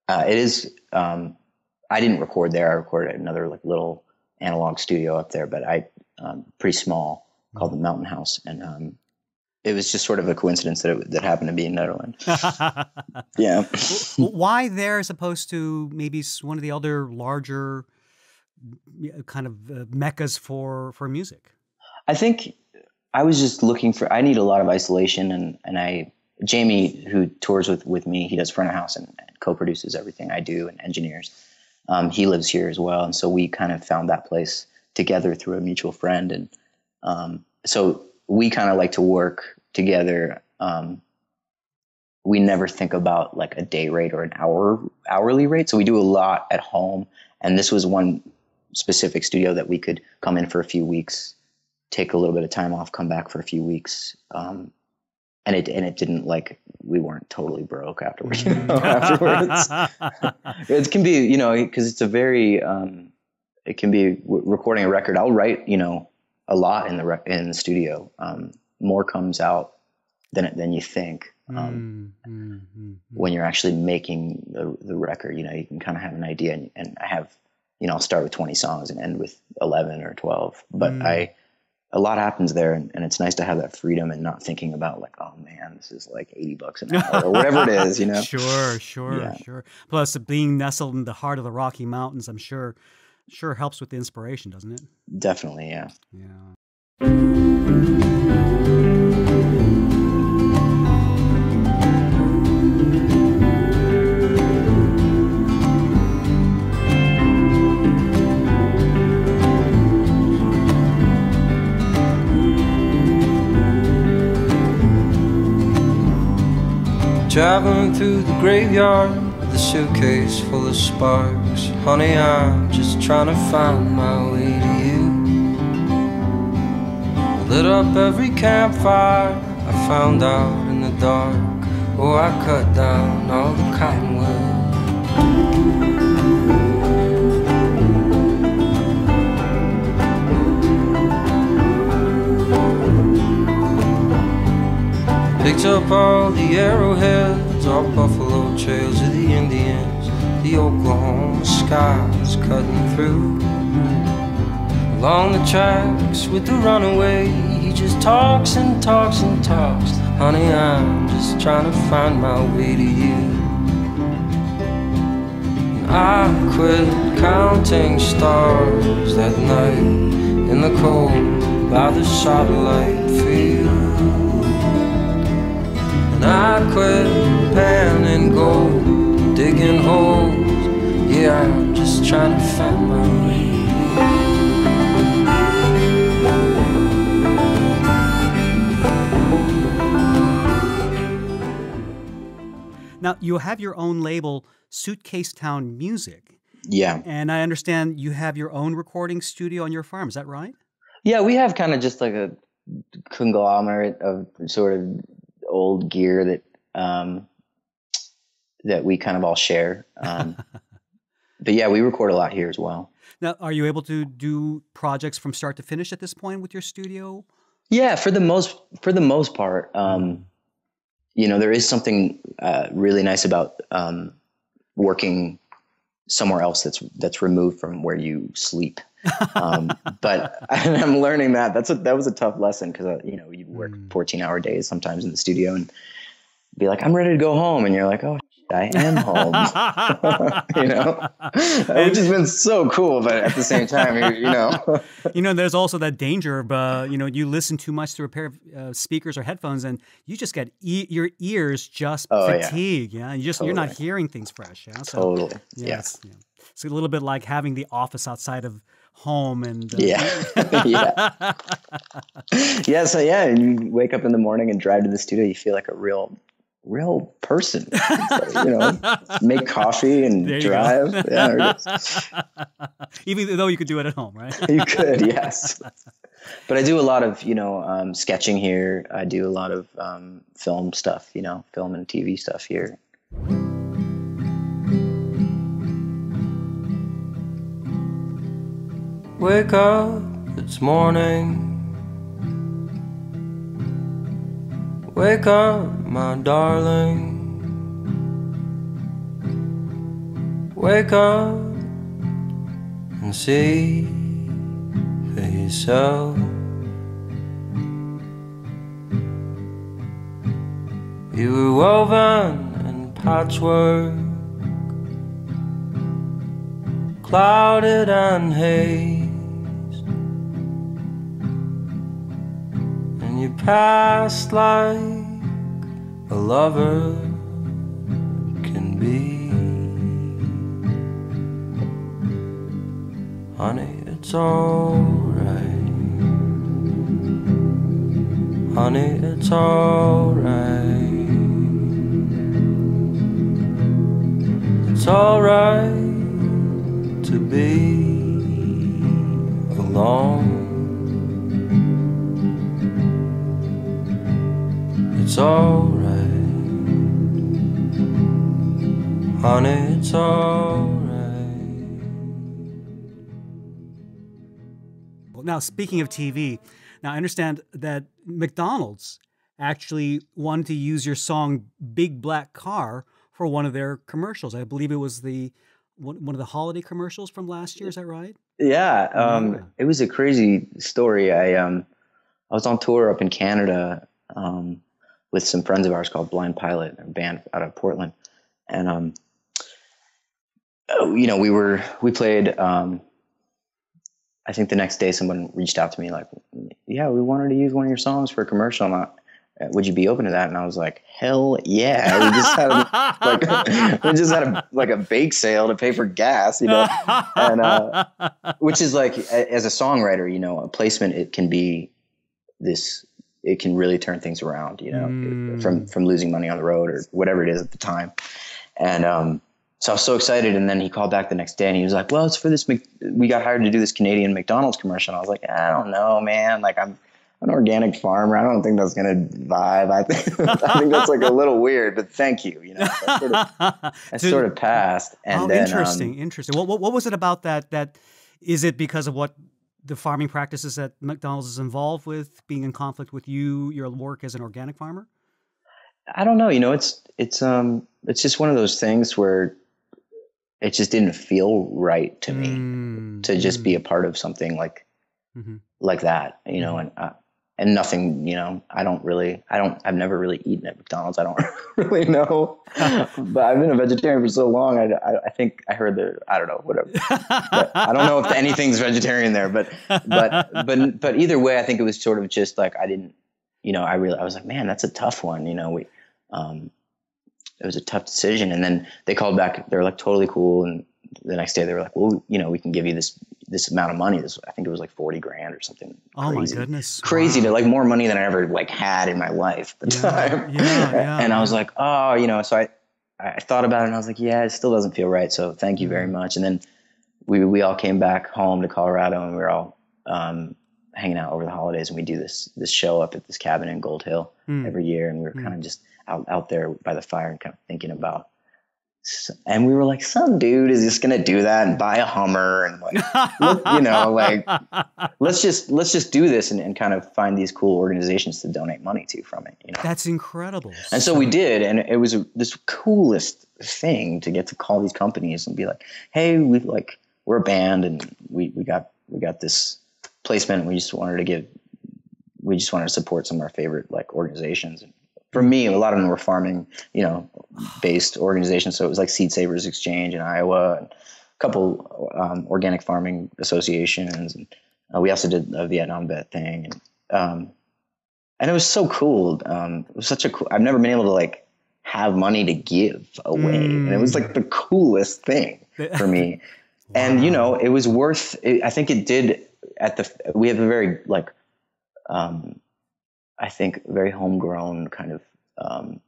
uh, it is um, – I didn't record there. I recorded at another like little analog studio up there, but I um, pretty small mm. called the Mountain House, and um, it was just sort of a coincidence that it that happened to be in Nederland. Yeah. Why there as opposed to maybe one of the other larger kind of uh, meccas for, for music? I think I was just looking for, I need a lot of isolation, and, and I, Jamie, who tours with, with me, he does front of house and, and co-produces everything I do and engineers. Um, he lives here as well. And so we kind of found that place together through a mutual friend. And um, so we kind of like to work together. Um, we never think about like a day rate or an hour hourly rate. So we do a lot at home. And this was one specific studio that we could come in for a few weeks, take a little bit of time off, come back for a few weeks. Um, and it, and it didn't like, we weren't totally broke afterwards. You know, afterwards. It can be, you know, cause it's a very, um, it can be w- recording a record. I'll write, you know, a lot in the, rec- in the studio. Um, more comes out than, than you think. Um, mm-hmm, mm-hmm. When you're actually making the, the record, you know, you can kind of have an idea, and, and I have, you know, I'll start with twenty songs and end with eleven or twelve, but mm. I, a lot happens there, and, and it's nice to have that freedom and not thinking about like, oh man, this is like eighty bucks an hour or whatever it is, you know? Sure, sure, yeah. sure. Plus being nestled in the heart of the Rocky Mountains, I'm sure, sure helps with the inspiration, doesn't it? Definitely, yeah. Yeah. Traveling through the graveyard with a suitcase full of sparks. Honey, I'm just trying to find my way to you. Lit up every campfire I found out in the dark. Oh, I cut down all the cottonwood. Picked up all the arrowheads, all buffalo trails of the Indians. The Oklahoma skies cutting through. Along the tracks with the runaway, he just talks and talks and talks. Honey, I'm just trying to find my way to you. And I quit counting stars that night in the cold by the satellite field. I quit panning gold, digging holes. Yeah, I'm just trying to find my way. Now, you have your own label, Suitcase Town Music. Yeah. And I understand you have your own recording studio on your farm. Is that right? Yeah, we have kind of just like a conglomerate of sort of old gear that um that we kind of all share, um but yeah, we record a lot here as well. Now, are you able to do projects from start to finish at this point with your studio? Yeah, for the most for the most part. Um you know, there is something uh really nice about um working somewhere else that's that's removed from where you sleep. um, but I'm learning that that's a, that was a tough lesson. Cause uh, you know, you'd work fourteen hour days sometimes in the studio and be like, I'm ready to go home. And you're like, oh, shit, I am home, you know, which has been so cool. But at the same time, you know, you know, there's also that danger of, uh, you know, you listen too much through a pair of uh, speakers or headphones and you just get e- your ears just oh, fatigue. Yeah. yeah? You just, totally. You're not hearing things fresh. Yeah. So, totally. Yeah, yes. Yeah. It's a little bit like having the office outside of home and uh, yeah yeah yeah so yeah and you wake up in the morning and drive to the studio, you feel like a real real person. So, you know, make coffee and drive. Yeah, even though you could do it at home, right? You could, yes. But I do a lot of, you know, um sketching here. I do a lot of um film stuff, you know, film and T V stuff here. Wake up, it's morning. Wake up, my darling. Wake up and see for yourself. You were woven in patchwork, clouded and hazed, and you passed like a lover can be. Honey, it's alright. Honey, it's alright. It's alright to be alone. It's alright. Honey, it's alright. Well, now, speaking of T V, now I understand that McDonald's actually wanted to use your song Big Black Car for one of their commercials. I believe it was the one of the holiday commercials from last year. Is that right? Yeah, um, yeah. It was a crazy story. I um, I was on tour up in Canada um, with some friends of ours called Blind Pilot, a band out of Portland, and um, you know, we were we played. Um, I think the next day, someone reached out to me like, "Yeah, we wanted to use one of your songs for a commercial." And I, would you be open to that? And I was like, hell yeah. We just had a, like, we just had a, like a bake sale to pay for gas, you know? And, uh, which is like, as a songwriter, you know, a placement, it can be this, it can really turn things around, you know, mm. from, from losing money on the road or whatever it is at the time. And, um, so I was so excited. And then he called back the next day and he was like, well, it's for this, Mc we got hired to do this Canadian McDonald's commercial. And I was like, I don't know, man. Like I'm, an organic farmer. I don't think that's going to vibe. I think, I think that's like a little weird, but thank you. You know, that sort of, that sort of passed. And oh, then, interesting, um, interesting. What, what, what was it about that? That is it because of what the farming practices that McDonald's is involved with being in conflict with you, your work as an organic farmer? I don't know. You know, it's, it's, um, it's just one of those things where it just didn't feel right to me mm. to just mm. be a part of something like, mm-hmm. like that, you know, and, uh, and nothing, you know, I don't really, I don't, I've never really eaten at McDonald's. I don't really know, but I've been a vegetarian for so long. I, I, I think I heard that, I don't know, whatever. But I don't know if anything's vegetarian there, but, but, but, but either way, I think it was sort of just like, I didn't, you know, I really, I was like, man, that's a tough one. You know, we, um, it was a tough decision. And then they called back, they were like totally cool. And the next day they were like, well, you know, we can give you this, this amount of money. This, I think it was like forty grand or something. Oh crazy. My goodness. Crazy wow. to like more money than I ever like had in my life at the yeah, time. Yeah, yeah, and yeah. I was like, oh, you know, so I, I thought about it and I was like, yeah, it still doesn't feel right. So thank you very much. And then we, we all came back home to Colorado and we were all, um, hanging out over the holidays. And we do this, this show up at this cabin in Gold Hill mm. every year. And we were mm. kind of just out, out there by the fire and kind of thinking about, and we were like, some dude is just going to do that and buy a Hummer and like, look, you know, like, let's just, let's just do this and, and kind of find these cool organizations to donate money to from it. You know, that's incredible. And so we did. And it was a, this coolest thing to get to call these companies and be like, hey, we like, we're a band and we, we got, we got this placement. And we just wanted to give, we just wanted to support some of our favorite like organizations. And for me, a lot of them were farming, you know, based organizations. So it was like Seed Savers Exchange in Iowa, and a couple um, organic farming associations. And uh, we also did a Vietnam vet thing. And, um, and it was so cool. Um, it was such a cool, I've never been able to like have money to give away. Mm. And it was like the coolest thing for me. Wow. And, you know, it was worth, it, I think it did at the, we have a very like, um, I think very homegrown kind of um,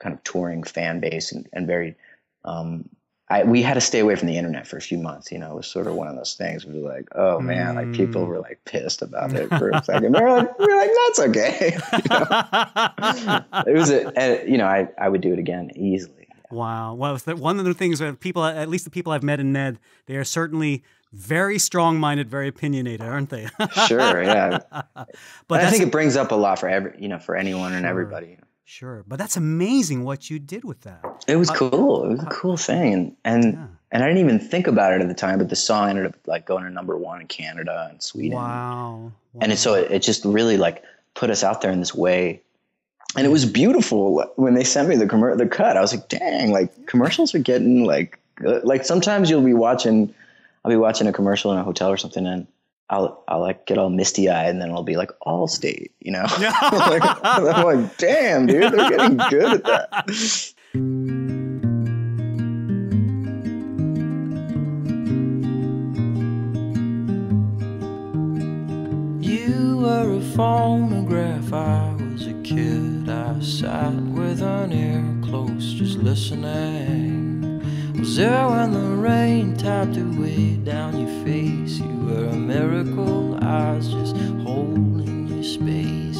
kind of touring fan base and, and very um, I, we had to stay away from the internet for a few months. You know, it was sort of one of those things where we were like, oh man, like people were like pissed about it for a second. We were like, we were like, that's okay. You know? It was a, and, you know, I, I would do it again easily. Wow. Well, it's the, one of the things that people, at least the people I've met in Ned, they are certainly very strong-minded, very opinionated, aren't they? Sure, yeah. But I think it brings up a lot for every, you know, for anyone sure, and everybody. Sure, but that's amazing what you did with that. It was uh, cool. It was uh, a cool thing, and and, yeah. and I didn't even think about it at the time. But the song ended up like going to number one in Canada and Sweden. Wow. wow. And it, so it, it just really like put us out there in this way. And it was beautiful when they sent me the commer the cut. I was like, dang, like commercials are getting like good. Like sometimes you'll be watching. I'll be watching a commercial in a hotel or something, and I'll I'll like get all misty eyed, and then I'll be like Allstate, you know? like, I'm like, damn, dude, they're getting good at that. You were a phonograph. I was a kid. I sat with an ear close, just listening. Was there when the rain tapped away down your face? You were a miracle, I was just holding your space.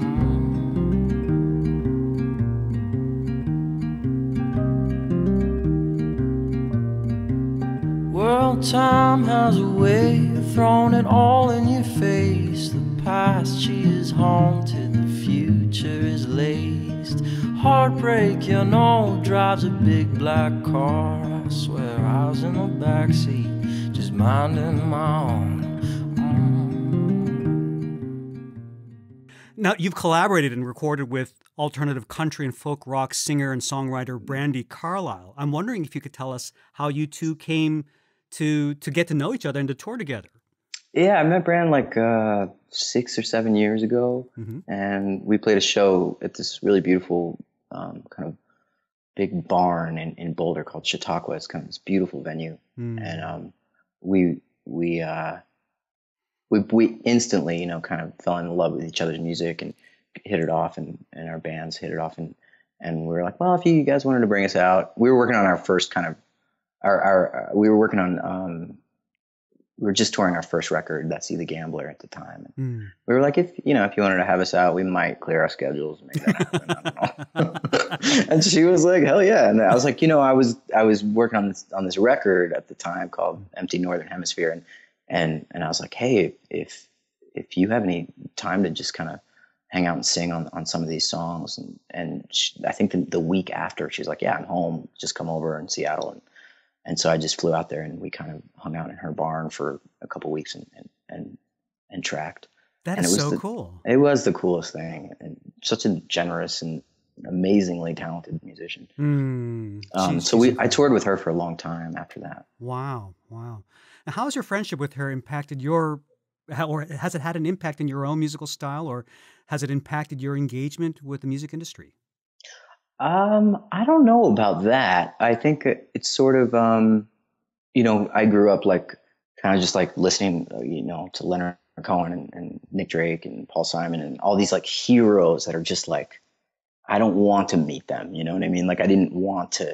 Mm. World time has a way of throwing it all in your face. The past, she is haunted, the future is laced. Heartbreak, you know, drives a big black car. I swear I was in the backseat, just minding my own. Mm. Now, you've collaborated and recorded with alternative country and folk rock singer and songwriter Brandi Carlile. I'm wondering if you could tell us how you two came to to get to know each other and to tour together. Yeah, I met Brand like uh, six or seven years ago, mm-hmm. and we played a show at this really beautiful Um, kind of big barn in, in Boulder called Chautauqua. It's kind of this beautiful venue, mm. and um, we we uh, we we instantly, you know, kind of fell in love with each other's music and hit it off, and, and our bands hit it off, and and we were like, well, if you guys wanted to bring us out, we were working on our first kind of our our uh, we were working on um, we were just touring our first record, That's See the Gambler, at the time. And mm. we were like, if you know, if you wanted to have us out, we might clear our schedules and make that happen. I don't know. And she was like, hell yeah. And I was like, you know, I was I was working on this on this record at the time called Empty Northern Hemisphere, and and and I was like, hey, if if you have any time to just kind of hang out and sing on on some of these songs, and and she, I think the, the week after, she's like, yeah, I'm home, just come over in Seattle. And And so I just flew out there, and we kind of hung out in her barn for a couple of weeks and and and, and tracked. That and is it was so the, cool. It was the coolest thing, and such a generous and amazingly talented musician. Mm, um, geez, so we, I toured with her for a long time after that. Wow, wow. Now, how has your friendship with her impacted your, or has it had an impact in your own musical style, or has it impacted your engagement with the music industry? Um, I don't know about that. I think it's sort of, um, you know, I grew up like kind of just like listening, you know, to Leonard Cohen and, and Nick Drake and Paul Simon and all these like heroes that are just like, I don't want to meet them. You know what I mean? Like I didn't want to,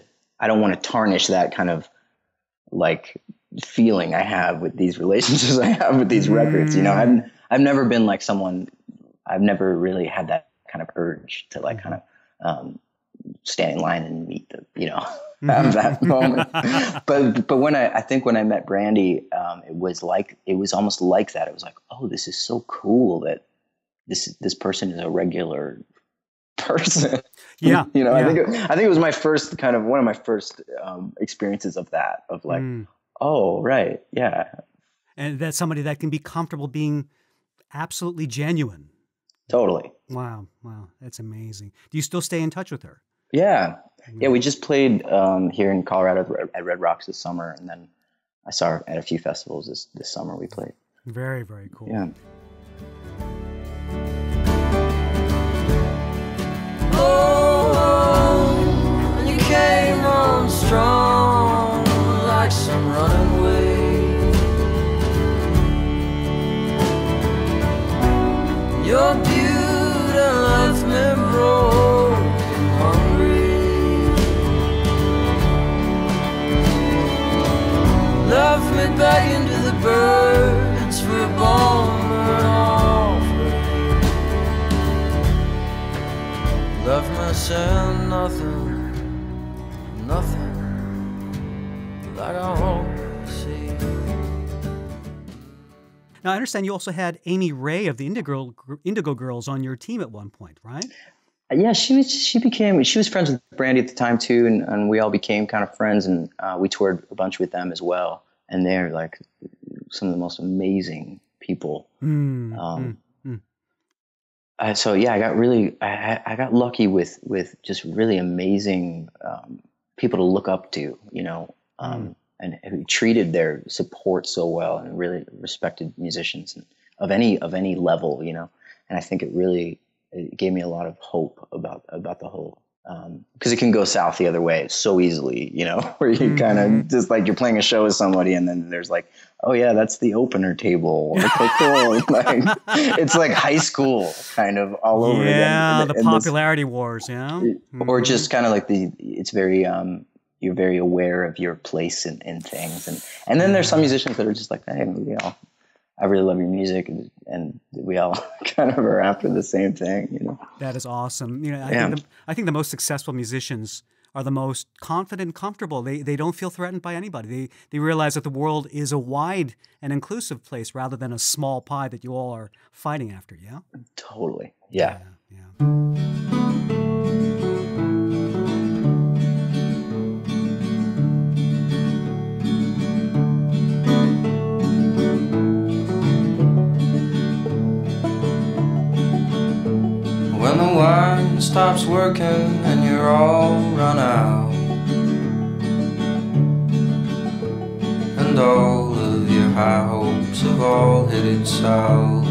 I don't want to tarnish that kind of like feeling I have with these relationships I have with these mm. records. You know, I've, I've never been like someone, I've never really had that kind of urge to like kind of, um, stand in line and meet them, you know, have that moment. But but when I, I think when I met Brandi, um, it was like, it was almost like that. It was like, oh, this is so cool that this, this person is a regular person. Yeah. you know, yeah. I think, it, I think it was my first kind of, one of my first um, experiences of that, of like, mm. oh, right. Yeah. And that's somebody that can be comfortable being absolutely genuine. Totally. Wow. Wow. That's amazing. Do you still stay in touch with her? Yeah. Yeah. We just played um, here in Colorado at Red Rocks this summer. And then I saw her at a few festivals this, this summer we played. Very, very cool. Yeah. Oh, you came on strong like some running wave. Your beauty left me broke and hungry. Left me begging to the birds for a bomber offering. Left me saying nothing, nothing like I hope. Now, I understand you also had Amy Ray of the Indigo, Indigo Girls on your team at one point, right? Yeah, she was. She became. She was friends with Brandi at the time too, and, and we all became kind of friends, and uh, we toured a bunch with them as well. And they're like some of the most amazing people. Mm, um, mm, mm. I, so yeah, I got really, I, I got lucky with with just really amazing um, people to look up to, you know, um, mm. and who treated their support so well, and really respected musicians of any of any level, you know. And I think it really it gave me a lot of hope about about the whole. Because um, it can go south the other way so easily, you know, where you mm-hmm. kind of just like you're playing a show with somebody and then there's like, oh, yeah, that's the opener table. Okay, cool. Like, it's like high school kind of all over yeah, again. Yeah, the popularity this, wars, yeah. Mm-hmm. Or just kind of like the it's very um, you're very aware of your place in, in things. And, and then yeah. there's some musicians that are just like, hey, we all, I really love your music, and, and we all kind of are after the same thing, you know. That is awesome. You know, I, yeah. think the, I think the most successful musicians are the most confident, comfortable. They they don't feel threatened by anybody. They they realize that the world is a wide and inclusive place rather than a small pie that you all are fighting after. Yeah. Totally. Yeah. Yeah. yeah. When the wine stops working and you're all run out, and all of your high hopes have all headed south,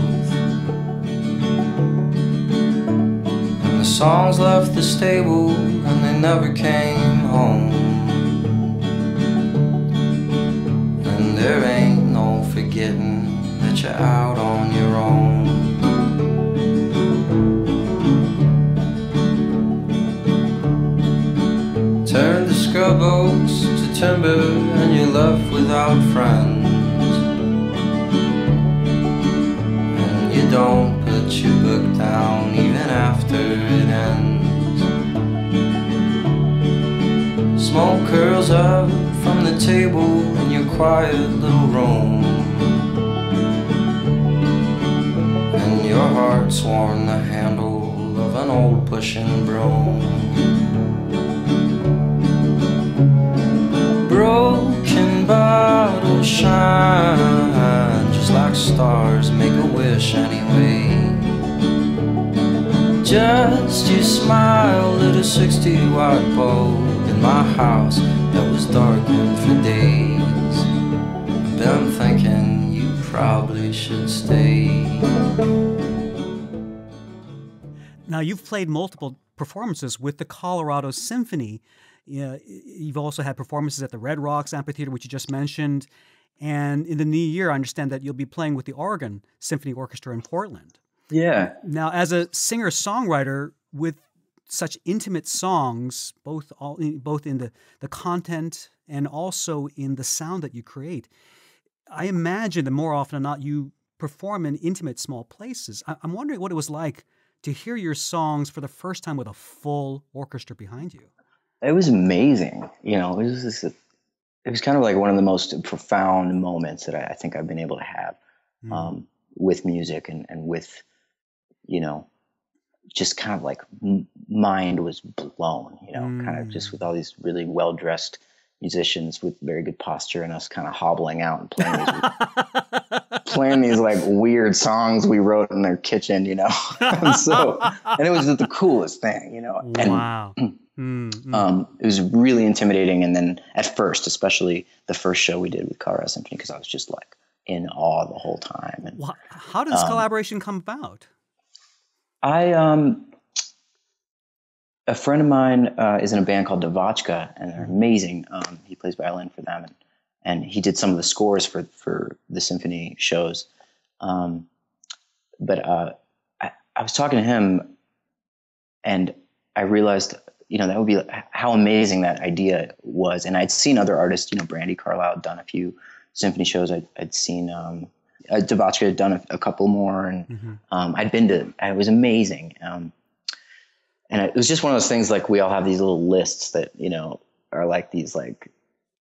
and the songs left the stable and they never came home, and there ain't no forgetting that you're out on your own. Turn the scrub oaks to timber and you're left without friends, and you don't put your book down even after it ends. Smoke curls up from the table in your quiet little room, and your heart's worn the handle of an old pushing broom. Broken bottles shine just like stars, make a wish anyway. Just you smiled at a sixty watt bulb in my house that was darkened for days. Been thinking you probably should stay. Now you've played multiple performances with the Colorado Symphony. Yeah, you've also had performances at the Red Rocks Amphitheater, which you just mentioned. And in the new year, I understand that you'll be playing with the Oregon Symphony Orchestra in Portland. Yeah. Now, as a singer-songwriter with such intimate songs, both all both in the, the content and also in the sound that you create, I imagine that more often than not, you perform in intimate small places. I, I'm wondering what it was like to hear your songs for the first time with a full orchestra behind you. It was amazing, you know. It was just, it was kind of like one of the most profound moments that I, I think I've been able to have um, mm. with music and, and with, you know, just kind of like m mind was blown, you know, mm. kind of just with all these really well-dressed musicians with very good posture and us kind of hobbling out and playing these, playing these like weird songs we wrote in their kitchen, you know. and so, and it was the coolest thing, you know. And, wow. Mm-hmm. um, it was really intimidating. And then at first, especially the first show we did with Colorado Symphony, because I was just like in awe the whole time. And, well, how did this um, collaboration come about? I, um, a friend of mine uh, is in a band called Devotchka, and they're amazing. Um, he plays violin for them, and, and he did some of the scores for, for the symphony shows. Um, but uh, I, I was talking to him, and I realized, you know, that would be how amazing that idea was. And I'd seen other artists, you know, Brandi Carlile had done a few symphony shows. I'd, I'd seen, um, Devotchka had done a, a couple more, and mm-hmm. um, I'd been to, it was amazing. Um, and it was just one of those things, like we all have these little lists that, you know, are like these like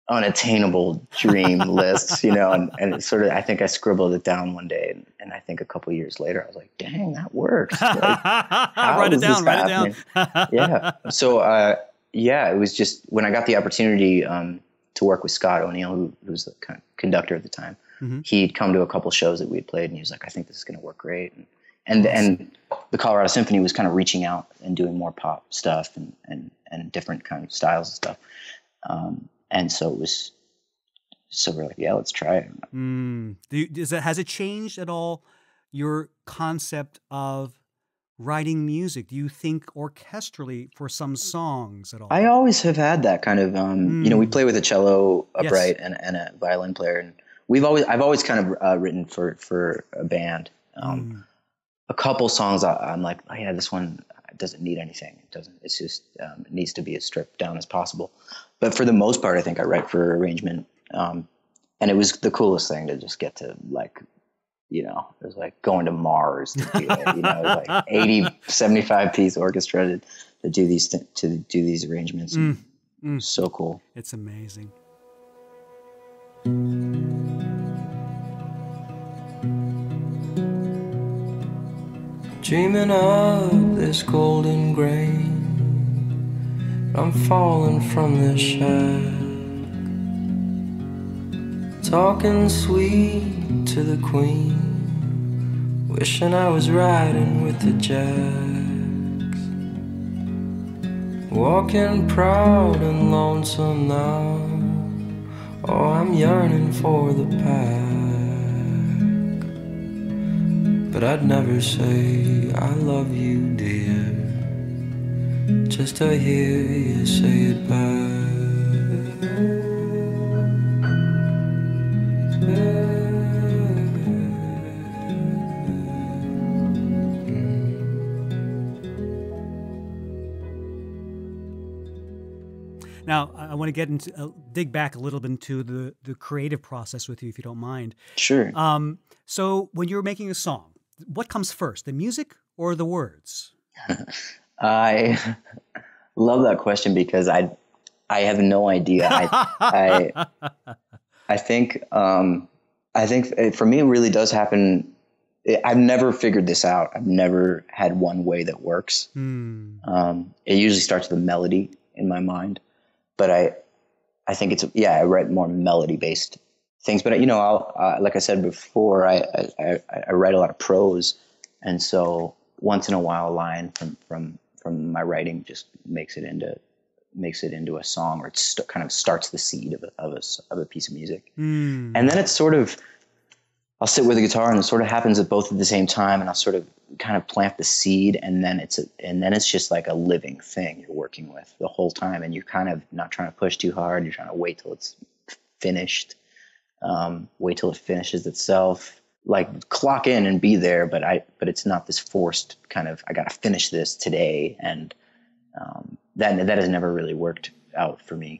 unattainable dream lists, you know, and, and it sort of, I think I scribbled it down one day, and, and I think a couple of years later, I was like, dang, that works. Like, write it down, write happening? it down. yeah. So, uh, yeah, it was just, when I got the opportunity um, to work with Scott O'Neill, who, who was the kind of conductor at the time, mm-hmm. he'd come to a couple shows that we had played, and he was like, I think this is going to work great. And, and, and the Colorado Symphony was kind of reaching out and doing more pop stuff and, and, and different kind of styles and stuff. Um, And so it was so we're like, yeah, let's try it. Mm. Do you, does it, has it changed at all your concept of writing music? Do you think orchestrally for some songs at all? I always have had that kind of, um, mm. you know, we play with a cello upright yes. and, and a violin player, and we've always, I've always kind of uh, written for, for a band. Um, mm. A couple songs I, I'm like, oh yeah, this one doesn't need anything. It doesn't, it's just, um, it needs to be as stripped down as possible. But for the most part, I think I write for arrangement. Um, and it was the coolest thing to just get to, like, you know, it was like going to Mars to do it, you know, it was like eighty, seventy-five piece orchestra to, to do these, th to do these arrangements. Mm, mm. So cool. It's amazing. Dreaming of this golden grain, I'm falling from this shack, talking sweet to the queen, wishing I was riding with the jacks, walking proud and lonesome now, oh, I'm yearning for the past. But I'd never say I love you, dear, just to hear you say it back. Now, I want to get into uh, dig back a little bit into the the creative process with you, if you don't mind. Sure. Um, so when you're making a song, what comes first, the music or the words? I love that question because I, I have no idea. I, I, I think, um, I think it, for me, it really does happen. It, I've never figured this out. I've never had one way that works. Hmm. Um, it usually starts with a melody in my mind, but I, I think it's, yeah, I write more melody based things, but you know, I'll, uh, like I said before, I, I, I write a lot of prose, and so once in a while, a line from from from my writing just makes it into makes it into a song, or it st kind of starts the seed of a of a, of a piece of music, mm. and then it's sort of I'll sit with a guitar, and it sort of happens at both at the same time, and I'll sort of kind of plant the seed, and then it's a, and then it's just like a living thing you're working with the whole time, and you're kind of not trying to push too hard, you're trying to wait till it's finished. Um, wait till it finishes itself, like clock in and be there. But I, but it's not this forced kind of, I got to finish this today. And, um, that, that has never really worked out for me.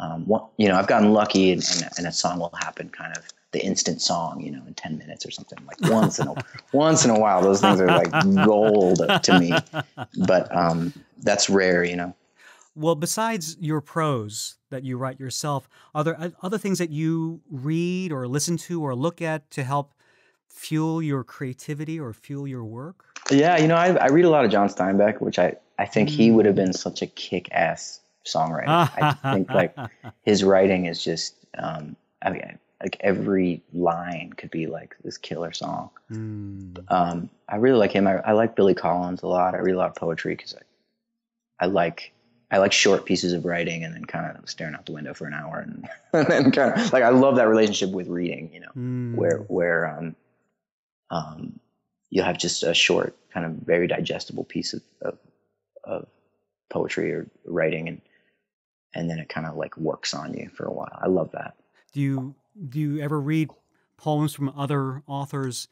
Um, what, you know, I've gotten lucky and, and, and a song will happen kind of the instant song, you know, in ten minutes or something, like once in a, once in a while, those things are like gold to me, but, um, that's rare, you know? Well, besides your prose that you write yourself, are there other things that you read or listen to or look at to help fuel your creativity or fuel your work? Yeah, you know, I, I read a lot of John Steinbeck, which I, I think he would have been such a kick-ass songwriter. I think, like, his writing is just, um, I mean, like every line could be like this killer song. Mm. Um, I really like him. I, I like Billy Collins a lot. I read a lot of poetry because I, I like... I like short pieces of writing and then kind of staring out the window for an hour. And, and then kind of like, I love that relationship with reading, you know, mm. where, where, um, um, you'll have just a short kind of very digestible piece of, of, of poetry or writing. And, and then it kind of like works on you for a while. I love that. Do you, do you ever read poems from other authors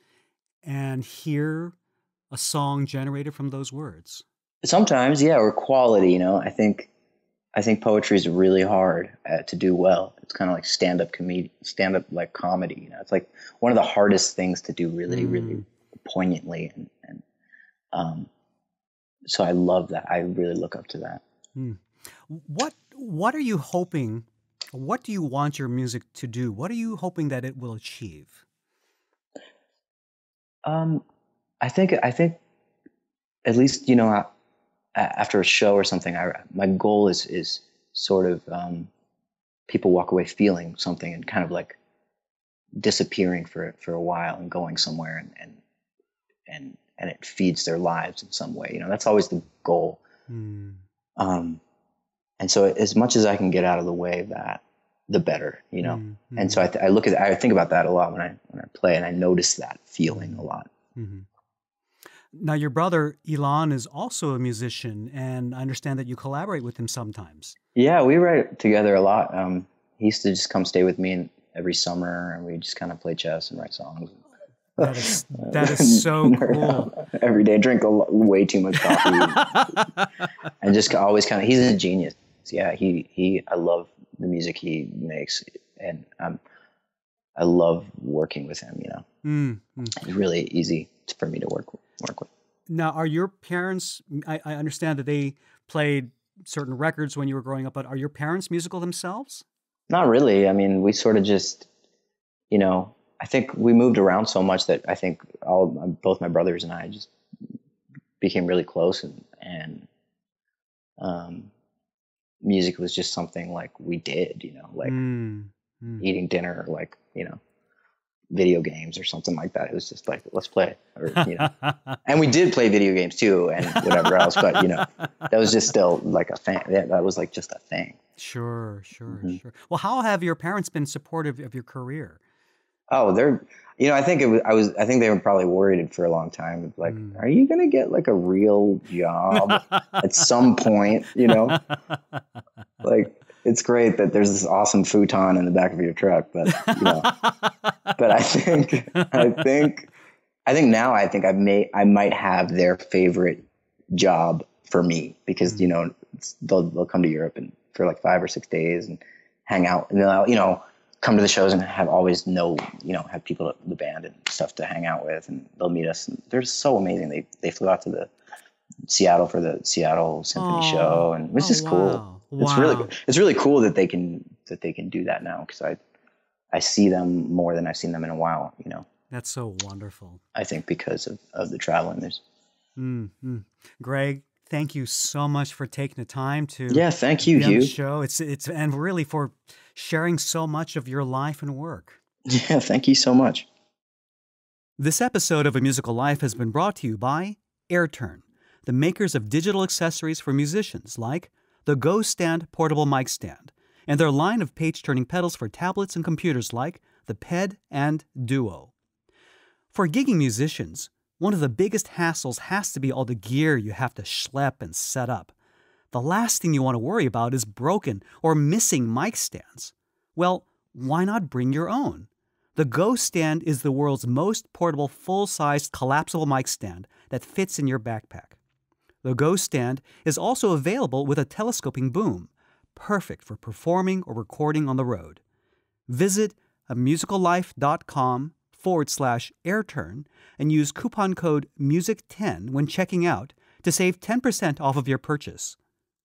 and hear a song generated from those words? Sometimes, yeah, or quality, you know. I think I think poetry is really hard uh, to do well. It's kind of like stand-up comedy, stand-up like comedy, you know. It's like one of the hardest things to do really, mm. really poignantly. And, and um, so I love that. I really look up to that. Mm. What, what are you hoping, what do you want your music to do? What are you hoping that it will achieve? Um, I think, I think at least, you know, I, after a show or something, I, my goal is, is sort of, um, people walk away feeling something and kind of like disappearing for, for a while and going somewhere and, and, and, and it feeds their lives in some way, you know, that's always the goal. Mm. Um, and so as much as I can get out of the way of that, the better, you know? Mm-hmm. And so I, th- I look at, I think about that a lot when I, when I play, and I notice that feeling a lot. Mm-hmm. Now, your brother, Elon, is also a musician, and I understand that you collaborate with him sometimes. Yeah, we write together a lot. Um, he used to just come stay with me and every summer, and we just kind of play chess and write songs. That is, that is so cool. Every day, I drink a lot, way too much coffee. And just always kind of, he's a genius. Yeah, he, he, I love the music he makes, and um, I love working with him, you know. Mm-hmm. It's really easy for me to work with. Work with. Now, are your parents, I, I understand that they played certain records when you were growing up, but are your parents musical themselves? Not really. I mean, we sort of just, you know, I think we moved around so much that I think all both my brothers and I just became really close, and, and um, music was just something like we did, you know, like mm, mm. eating dinner, like, you know, video games or something like that. It was just like, let's play, or, you know, and we did play video games too and whatever else, but you know, that was just still like a thing. Yeah, that was like just a thing. Sure, sure, mm-hmm. sure. Well, how have your parents been supportive of your career? Oh, they're, you know, I think it was, I was, I think they were probably worried for a long time. Like, mm. are you going to get like a real job at some point, you know, like, it's great that there's this awesome futon in the back of your truck, but you know, but I think I think I think now I think I may I might have their favorite job for me, because you know they'll they'll come to Europe and for like five or six days and hang out, and they'll you know come to the shows and have always know you know have people the band and stuff to hang out with, and they'll meet us. And they're so amazing. They they flew out to the Seattle for the Seattle Symphony oh, show, and it was oh, just cool. Wow. Wow. It's really it's really cool that they can that they can do that now, because I I see them more than I've seen them in a while, you know. That's so wonderful. I think because of, of the traveling there's mm-hmm. Greg, thank you so much for taking the time to Yeah, thank you, Hugh. Show. It's it's and really for sharing so much of your life and work. Yeah, thank you so much. This episode of A Musical Life has been brought to you by AirTurn, the makers of digital accessories for musicians like the Ghost Stand portable mic stand, and their line of page-turning pedals for tablets and computers like the Ped and Duo. For gigging musicians, one of the biggest hassles has to be all the gear you have to schlep and set up. The last thing you want to worry about is broken or missing mic stands. Well, why not bring your own? The Ghost Stand is the world's most portable, full-sized, collapsible mic stand that fits in your backpack. The Ghost Stand is also available with a telescoping boom, perfect for performing or recording on the road. Visit amusicallife.com forward slash airturn and use coupon code music ten when checking out to save ten percent off of your purchase.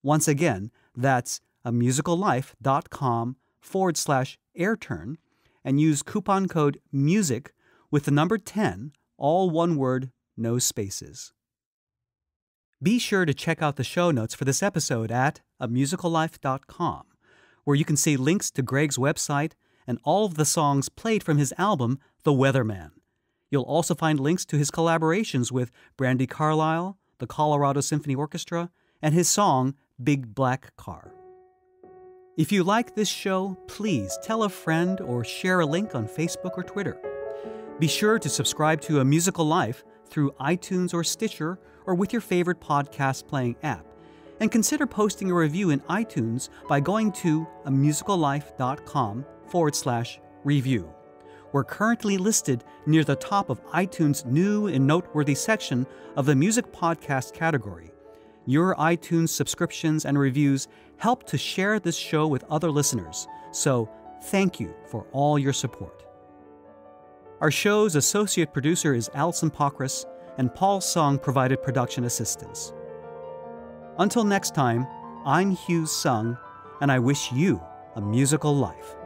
Once again, that's amusicallife.com forward slash airturn and use coupon code music with the number ten, all one word, no spaces. Be sure to check out the show notes for this episode at a musical life dot com, where you can see links to Greg's website and all of the songs played from his album, The Weatherman. You'll also find links to his collaborations with Brandi Carlile, the Colorado Symphony Orchestra, and his song, Big Black Car. If you like this show, please tell a friend or share a link on Facebook or Twitter. Be sure to subscribe to A Musical Life through iTunes or Stitcher, or with your favorite podcast playing app. And consider posting a review in iTunes by going to amusicallife.com forward slash review. We're currently listed near the top of iTunes' new and noteworthy section of the music podcast category. Your iTunes subscriptions and reviews help to share this show with other listeners, so thank you for all your support. Our show's associate producer is Allison Pockris, and Paul Simon provided production assistance. Until next time, I'm Hugh Sung, and I wish you a musical life.